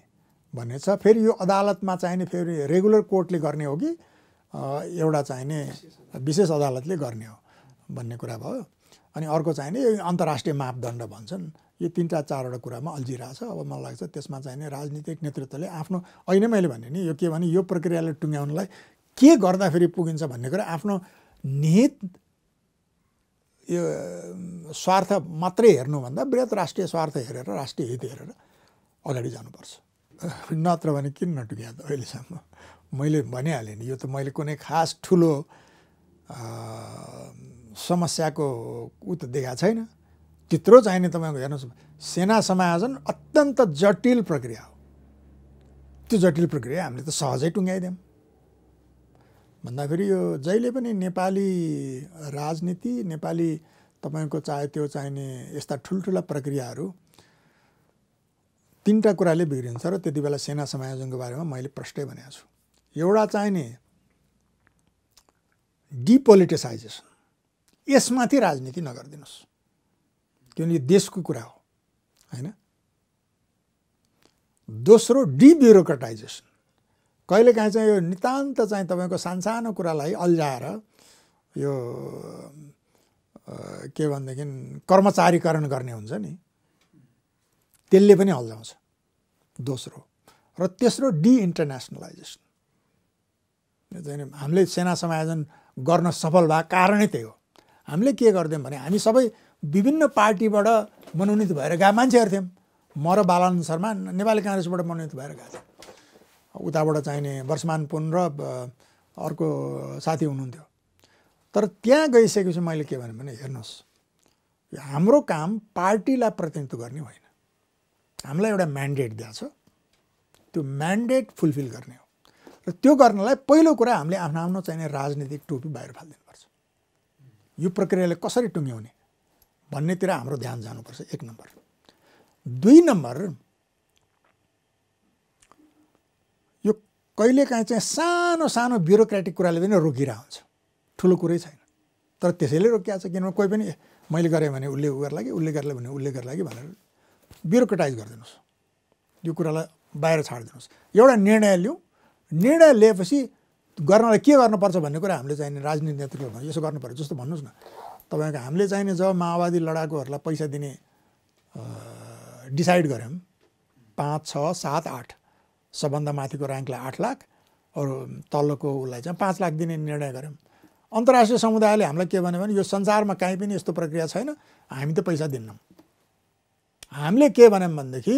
भन्ने छ। फेरि यो अदालतमा चाहिने फेरि रेगुलर कोर्टले गर्ने हो कि एउटा चाहिने विशेष अदालतले गर्ने हो भन्ने कुरा भयो। अनि अर्को चाहिने यो अन्तर्राष्ट्रिय मापदण्ड भन्छन्, यो तिनवटा चारवटा कुरामा अल्झिरहेछ। अब मलाई लाग्छ त्यसमा चाहिने राजनीतिक नेतृत्वले आफ्नो अहिले मैले भने नि यो के भने यो प्रक्रियाले टुङ्ग्याउनलाई के गर्दाखेरि पुगिन्छ भन्ने कुरा आफ्नो निहित यो स्वार्थ मात्रै हेर्नुभन्दा वृहत राष्ट्रिय स्वार्थ हेरेर राष्ट्रिय हित हेरेर अगाडि जानुपर्छ, नत्र भने किन नटुक्या त अहिलेसम्म। मैले भनिहालेँ नि यो त मैले कुनै खास ठुलो समस्याको उ त देखा छैन। त्यत्रो चाहिने तपाईँको हेर्नुहोस् सेना समायोजन अत्यन्त जटिल प्रक्रिया हो, त्यो जटिल प्रक्रिया हामीले त सहजै टुङ्ग्याइदियौँ भन्दाखेरि यो जहिले पनि नेपाली राजनीति नेपाली तपाईँको चाहे त्यो चाहिने यस्ता ठुल्ठुला प्रक्रियाहरू तिनवटा कुराले बिग्रिन्छ। र त्यति बेला सेना समायोजनको बारेमा मैले प्रष्टै भनेको छु, एउटा चाहिने डिपोलिटिसाइजेसन, यसमाथि राजनीति नगरिदिनुहोस्, किनभने यो देशको कुरा हो हैन। दोस्रो डिब्युरोक्रेटाइजेसन, कहिलेकाहीँ चाहिँ यो नितान्त चाहिँ तपाईँको सानसानो कुरालाई अल्झाएर यो के भनेदेखि कर्मचारीकरण गर्ने हुन्छ नि, त्यसले पनि अल्झाउँछ दोस्रो। र तेस्रो डिइन्टरनेसनलाइजेसन, हामीले सेना समायोजन गर्न सफल भएको कारणै त्यही हो। हामीले के गरिदियौँ भने हामी सबै विभिन्न पार्टीबाट मनोनित भएर गए मान्छेहरू थियौँ, म र बालानन्द शर्मा नेपाली काङ्ग्रेसबाट मनोनित भएर गएको थिएँ, उताबाट चाहिने वर्षमान पुन र अर्को साथी हुनुहुन्थ्यो। तर त्यहाँ गइसकेपछि मैले के भने भने हेर्नुहोस् हाम्रो काम पार्टीलाई प्रतिनिधित्व गर्ने होइन, हामीलाई एउटा म्यान्डेट दिएको छ त्यो म्यान्डेट फुलफिल गर्ने हो। र त्यो गर्नलाई पहिलो कुरा हामीले आफ्नो आफ्नो चाहिने राजनीतिक टोपी बाहिर फालिदिनुपर्छ, यो प्रक्रियाले कसरी टुङ्ग्याउने भन्नेतिर हाम्रो ध्यान जानुपर्छ एक नम्बर। दुई नम्बर यो कहिलेकाहीँ चाहिँ सानो सानो ब्युरोक्रेटिक कुराले पनि रोकिरहेको हुन्छ, ठुलो कुरै छैन तर त्यसैले रोकिएको छ, किनभने कोही पनि मैले गरेँ भने उसले गर्ला कि उसले गर्ला भने उसले गर्ला कि भनेर ब्युरोक्रेटाइज गरिदिनुहोस्, यो कुरालाई बाहिर छाडिदिनुहोस्। एउटा निर्णय लिउँ, निर्णय लिएपछि गर्नलाई के गर्नुपर्छ भन्ने कुरा हामीले चाहिने राजनीतिक नेतृत्व यसो गर्नुपर्छ जस्तो भन्नुहोस् न। तपाईँको हामीले चाहिने जब माओवादी लडाकुहरूलाई पैसा दिने डिसाइड गऱ्यौँ पाँच छ सात आठ सबभन्दा माथिको ऱ्याङ्कलाई आठ लाख अरू तल्लोको उसलाई चाहिँ पाँच लाख दिने निर्णय गऱ्यौँ। अन्तर्राष्ट्रिय समुदायले हामीलाई के भन्यो भने यो संसारमा काहीँ पनि यस्तो प्रक्रिया छैन, हामी त पैसा दिन्नौँ। हामीले के भन्यौँ भनेदेखि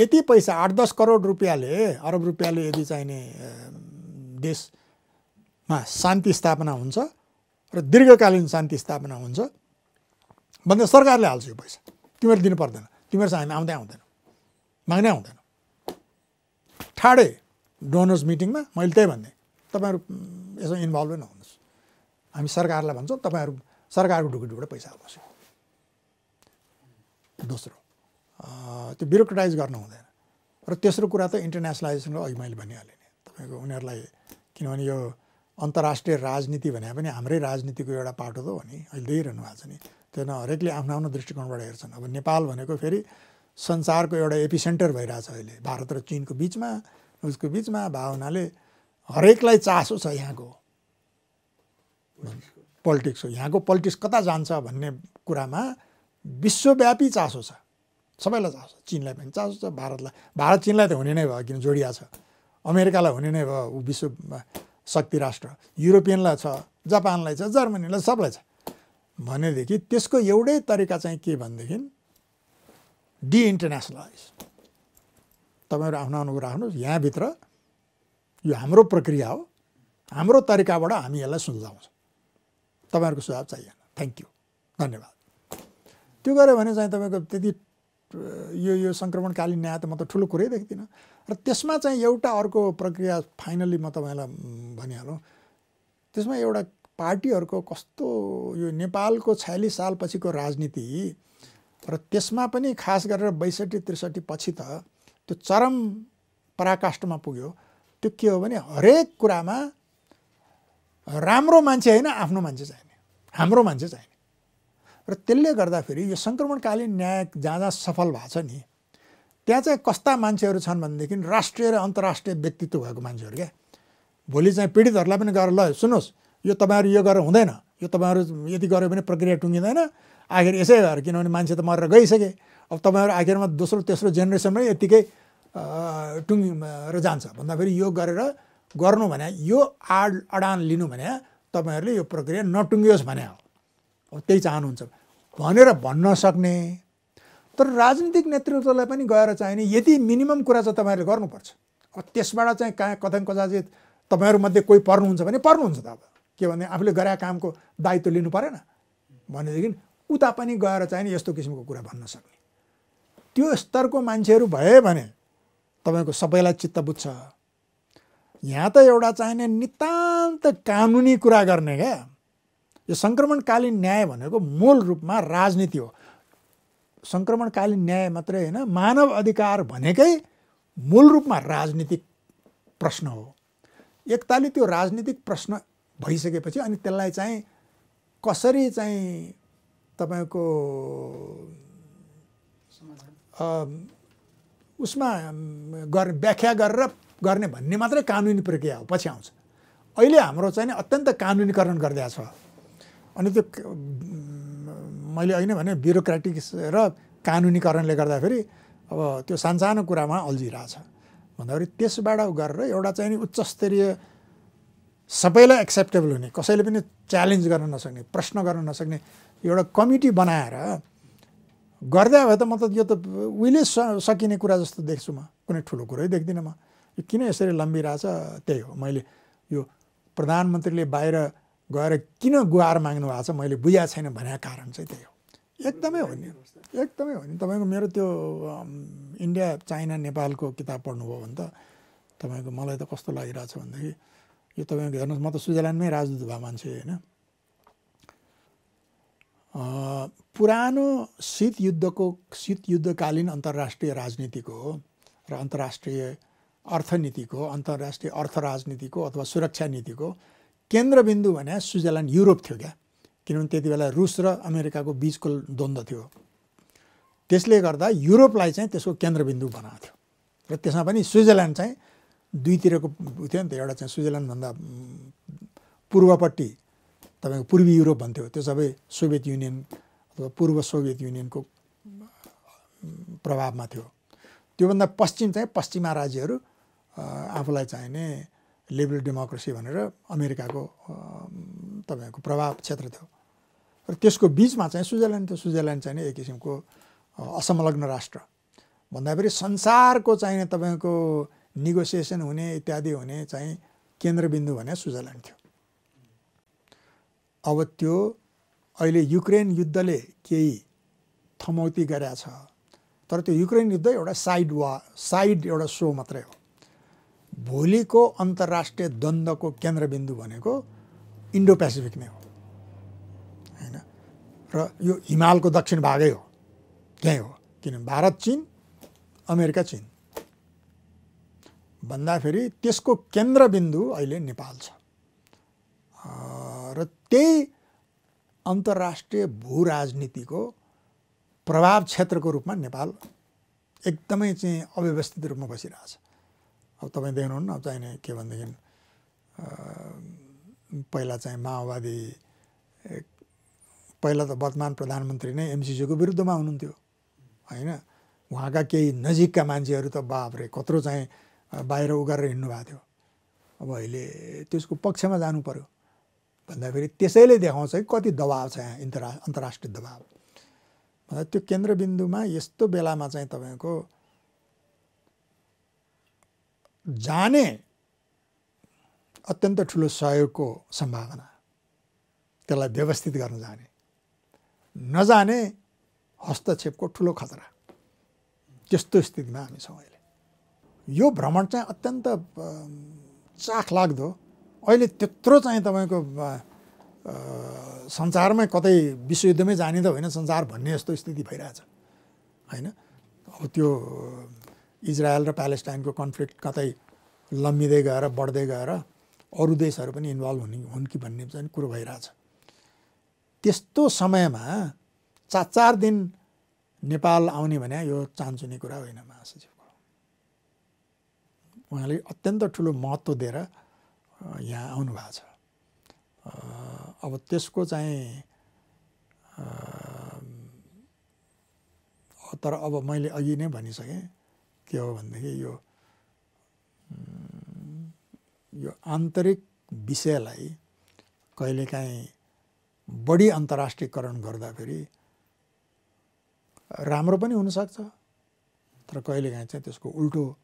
यति पैसा आठ दस करोड रुपियाँले अरब रुपियाँले यदि चाहिने देशमा शान्ति स्थापना हुन्छ र दीर्घकालीन शान्ति स्थापना हुन्छ भन्दा सरकारले हाल्छ यो पैसा, तिमीहरू दिनु पर्दैन, तिमीहरूसँग हामी आउँदै आउँदैन माग्नै आउँदैन। ठाडे डोनर्स मिटिङमा मैले त्यही भन्ने तपाईँहरू यसो इन्भल्भ नहुनुहोस्, हामी सरकारलाई भन्छौँ तपाईँहरू सरकारको ढुकुढुबाट पैसा हाल्नुहोस्। दोस्रो त्यो ब्युरोक्रेटाइज गर्नु हुँदैन। र तेस्रो कुरा त इन्टरनेसनलाइजेसनको अघि मैले भनिहालेँ नि तपाईँको उनीहरूलाई, किनभने यो अन्तर्राष्ट्रिय राजनीति भने पनि हाम्रै राजनीतिको एउटा पाटो त हो नि, अहिले देखाइरहनु भएको छ नि, त्यहाँ हरेकले आफ्नो आफ्नो दृष्टिकोणबाट हेर्छन्। अब नेपाल भनेको फेरि संसारको एउटा एपिसेन्टर भइरहेछ अहिले भारत र चीनको बीचमा। उसको बीचमा भावनाले हरेकलाई चासो छ यहाँको पोलिटिक्स हो, यहाँको पोलिटिक्स कता जान्छ भन्ने कुरामा विश्वव्यापी चासो छ, सबैलाई चासो छ, चीनलाई पनि चासो छ, भारतलाई, भारत चीनलाई त हुने नै भयो किन जोडिया छ, अमेरिकालाई हुने नै भयो, विश्व शक्ति राष्ट्र, युरोपियनलाई छ, जापानलाई छ, जर्मनीलाई, सबलाई छ। भनेदेखि त्यसको एउटै तरिका चाहिँ के भनेदेखि डी इन्टरनेसनलाइज, तपाईँहरू आफ्नो आफ्नो कुरा राख्नुहोस्, यहाँभित्र यो हाम्रो प्रक्रिया हो, हाम्रो तरिकाबाट हामी यसलाई सुल्झाउँछौँ, तपाईँहरूको सुझाव चाहिएन, थ्याङ्क यू, धन्यवाद। त्यो गऱ्यो भने चाहिँ तपाईँको त्यति यो यो सङ्क्रमणकालीन न्याय त म त ठुलो कुरै देख्दिनँ। र त्यसमा चाहिँ एउटा अर्को प्रक्रिया फाइनल्ली म तपाईँलाई भनिहालौँ, त्यसमा एउटा पार्टीहरूको कस्तो यो नेपालको छयालिस साल पछिको राजनीति र त्यसमा पनि खास गरेर बैसठी त्रिसठी पछि त त्यो चरम पराकाष्ठमा पुग्यो। त्यो के हो भने हरेक कुरामा राम्रो मान्छे होइन, आफ्नो मान्छे चाहिने, हाम्रो मान्छे चाहिने। र त्यसले गर्दाखेरि यो सङ्क्रमणकालीन न्याय जहाँ जहाँ सफल भएको छ नि त्यहाँ चाहिँ कस्ता मान्छेहरू छन् भनेदेखि राष्ट्रिय र अन्तर्राष्ट्रिय व्यक्तित्व भएको मान्छेहरू क्या। भोलि चाहिँ पीडितहरूलाई पनि गएर ल सुन्नुहोस्, यो तपाईँहरू यो गरेर हुँदैन, यो तपाईँहरू यति गऱ्यो भने प्रक्रिया टुङ्गिँदैन, आखिर यसै गएर, किनभने मान्छे त मरेर गइसके, अब तपाईँहरू आखिरमा दोस्रो तेस्रो जेनेरेसनमै यत्तिकै टुङ्गिएर जान्छ भन्दाखेरि यो गरेर गर्नु भने, यो आड अडान लिनु भने तपाईँहरूले यो प्रक्रिया नटुङ्गियोस् भने हो, अब त्यही चाहनुहुन्छ भनेर भन्न सक्ने। तर राजनीतिक नेतृत्वलाई पनि गएर चाहिने यति मिनिमम कुरा चाहिँ तपाईँहरूले गर्नुपर्छ। अब त्यसबाट चाहिँ कहाँ कथन कदाचित तपाईँहरूमध्ये कोही पर्नुहुन्छ भने पर्नुहुन्छ त, अब के भने आफूले गरेका कामको दायित्व लिनु परेन भनेदेखि उता पनि गएर चाहिने यस्तो किसिमको कुरा भन्न सक्ने त्यो स्तरको मान्छेहरू भए भने तपाईँको सबैलाई चित्त बुझ्छ। यहाँ त एउटा चाहिने नितान्त कानुनी कुरा गर्ने क्या। यो सङ्क्रमणकालीन न्याय भनेको मूल रूपमा राजनीति हो। सङ्क्रमणकालीन न्याय मात्रै होइन, मानव अधिकार भनेकै मूल रूपमा राजनीतिक प्रश्न हो। एकताली त्यो राजनीतिक प्रश्न भइसकेपछि अनि त्यसलाई चाहिँ कसरी चाहिँ तपाईँको उसमा गर्ने, व्याख्या गरेर गर्ने भन्ने मात्रै कानुनी प्रक्रिया हो, पछि आउँछ। अहिले हाम्रो चाहिँ अत्यन्त कानुनीकरण गरिदिया छ। अनि त्यो मैले अहिले भने ब्युरोक्रेटिक र कानुनीकरणले गर्दाखेरि अब त्यो सानसानो कुरामा अल्झिरहेछ भन्दाखेरि त्यसबाट गरेर एउटा चाहिँ उच्च स्तरीय सबैलाई एक्सेप्टेबल हुने, कसैले पनि च्यालेन्ज गर्न नसक्ने, प्रश्न गर्न नसक्ने एउटा कमिटी बनाएर गर्दा भए त म त यो त उहिले सकिने कुरा जस्तो देख्छु, म कुनै ठुलो कुरै देख्दिनँ। म यो किन यसरी लम्बिरहेछ त्यही हो। मैले यो प्रधानमन्त्रीले बाहिर गएर किन गुहार माग्नु भएको छ मैले बुझाएको छैन भनेको कारण चाहिँ त्यही हो। एकदमै हो नि, एकदमै हो नि। तपाईँको मेरो त्यो इन्डिया चाइना नेपालको किताब पढ्नुभयो भने त तपाईँको मलाई त कस्तो लागिरहेछ भनेदेखि यो तपाईँको हेर्नुहोस्, म त स्विजरल्यान्डमै राजदूत भए मान्छे होइन। पुरानो शीत युद्धको शीत युद्धकालीन अन्तर्राष्ट्रिय राजनीतिको र अन्तर्राष्ट्रिय अर्थनीतिको, अन्तर्राष्ट्रिय अर्थराजनीतिको अथवा सुरक्षा नीतिको केन्द्रबिन्दु भने स्विजरल्यान्ड युरोप थियो क्या। किनभने त्यति बेला रुस र अमेरिकाको बीचको द्वन्द्व थियो, त्यसले गर्दा युरोपलाई चाहिँ त्यसको केन्द्रबिन्दु बनाएको थियो। र त्यसमा पनि स्विजरल्यान्ड चाहिँ दुईतिरको थियो नि त, एउटा चाहिँ स्विजरल्यान्डभन्दा पूर्वपट्टि तपाईँको पूर्वी युरोप भन्थ्यो, त्यो सबै सोभियत युनियन अथवा पूर्व सोभियत युनियनको प्रभावमा थियो। त्योभन्दा पश्चिम चाहिँ पश्चिमा राज्यहरू आफूलाई चाहिने लिबरल डेमोक्रेसी भनेर अमेरिकाको तपाईँको प्रभाव क्षेत्र थियो। र त्यसको बिचमा चाहिँ स्विजरल्यान्ड थियो। स्विजरल्यान्ड चाहिने एक किसिमको असंलग्न राष्ट्र भन्दा फेरि संसारको चाहिने तपाईँको निगोसिएसन हुने इत्यादि हुने चाहिँ केन्द्रबिन्दु भने स्विजरल्यान्ड थियो। अब त्यो अहिले युक्रेन युद्धले केही थमौती गरेको छ, तर त्यो युक्रेन युद्ध एउटा साइड वा साइड एउटा सो मात्रै हो। भोलिको अन्तर्राष्ट्रिय द्वन्द्वको केन्द्रबिन्दु भनेको इन्डो पेसिफिक नै हो होइन, र यो हिमालको दक्षिण भागै हो, त्यहीँ हो। किनभने भारत चीन, अमेरिका चीन भन्दाखेरि त्यसको केन्द्रबिन्दु अहिले नेपाल छ। र त्यही अन्तर्राष्ट्रिय भूराजनीतिको प्रभाव क्षेत्रको रूपमा नेपाल एकदमै चाहिँ अव्यवस्थित रूपमा बसिरहेको छ। अब तपाईँ देख्नुहुन्न अब चाहिँ के भनेदेखि पहिला चाहिँ माओवादी पहिला त वर्तमान प्रधानमन्त्री नै एमसिसीको विरुद्धमा हुनुहुन्थ्यो हैन, उहाँका केही नजिकका मान्छेहरू त बाबरे कत्रो चाहिँ बाहिर उगारेर हिँड्नु भएको थियो। अब अहिले त्यसको पक्षमा जानु पर्यो भन्दाखेरि त्यसैले देखाउँछ कि कति दबाब छ यहाँ इन्टरा अन्तर्राष्ट्रिय दबाब। त्यो केन्द्रबिन्दुमा यस्तो बेलामा चाहिँ तपाईको जाने अत्यन्त ठुलो सहयोगको सम्भावना, त्यसलाई व्यवस्थित गर्न जाने, नजाने हस्तक्षेपको ठुलो खतरा, त्यस्तो स्थितिमा हामी छौँ अहिले। यो भ्रमण चाहिँ अत्यन्त चाखलाग्दो अहिले त्यत्रो चाहिँ तपाईको संसारमै कतै विश्वयुद्धमै जाने त होइन संसार भन्ने यस्तो स्थिति भइरहेछ हैन। अब त्यो इजरायल र प्यालेस्टाइनको कन्फ्लिक्ट कतै लम्बिँदै गएर बढ्दै गएर अरू देशहरू पनि इन्भल्भ हुने हुन् कि भन्ने चाहिँ कुरो भइरहेछ। त्यस्तो समयमा चार चार दिन नेपाल आउने भने यो चान्चुने कुरा होइन। महासचिवको उहाँले अत्यन्त ठुलो महत्त्व दिएर यहाँ आउनु भएको छ। अब त्यसको चाहिँ तर अब मैले अघि नै भनिसकेँ के हो भनेदेखि यो यो आन्तरिक विषयलाई कहिलेकाहीँ बढी अन्तर्राष्ट्रियकरण गर्दाखेरि राम्रो पनि हुनसक्छ तर कहिलेकाहीँ चाहिँ त्यसको उल्टो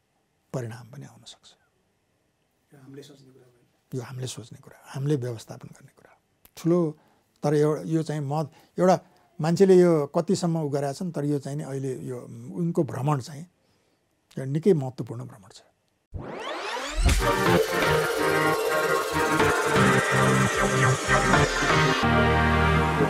परिणाम पनि आउनसक्छ। हामीले सोच्ने कुरा यो हामीले सोच्ने कुरा हामीले व्यवस्थापन गर्ने कुरा ठुलो। तर एउटा यो चाहिँ म एउटा मान्छेले यो कतिसम्म उ गरेका छन् तर यो चाहिँ नि अहिले यो उनको भ्रमण चाहिँ निकै महत्त्वपूर्ण भ्रमण छ।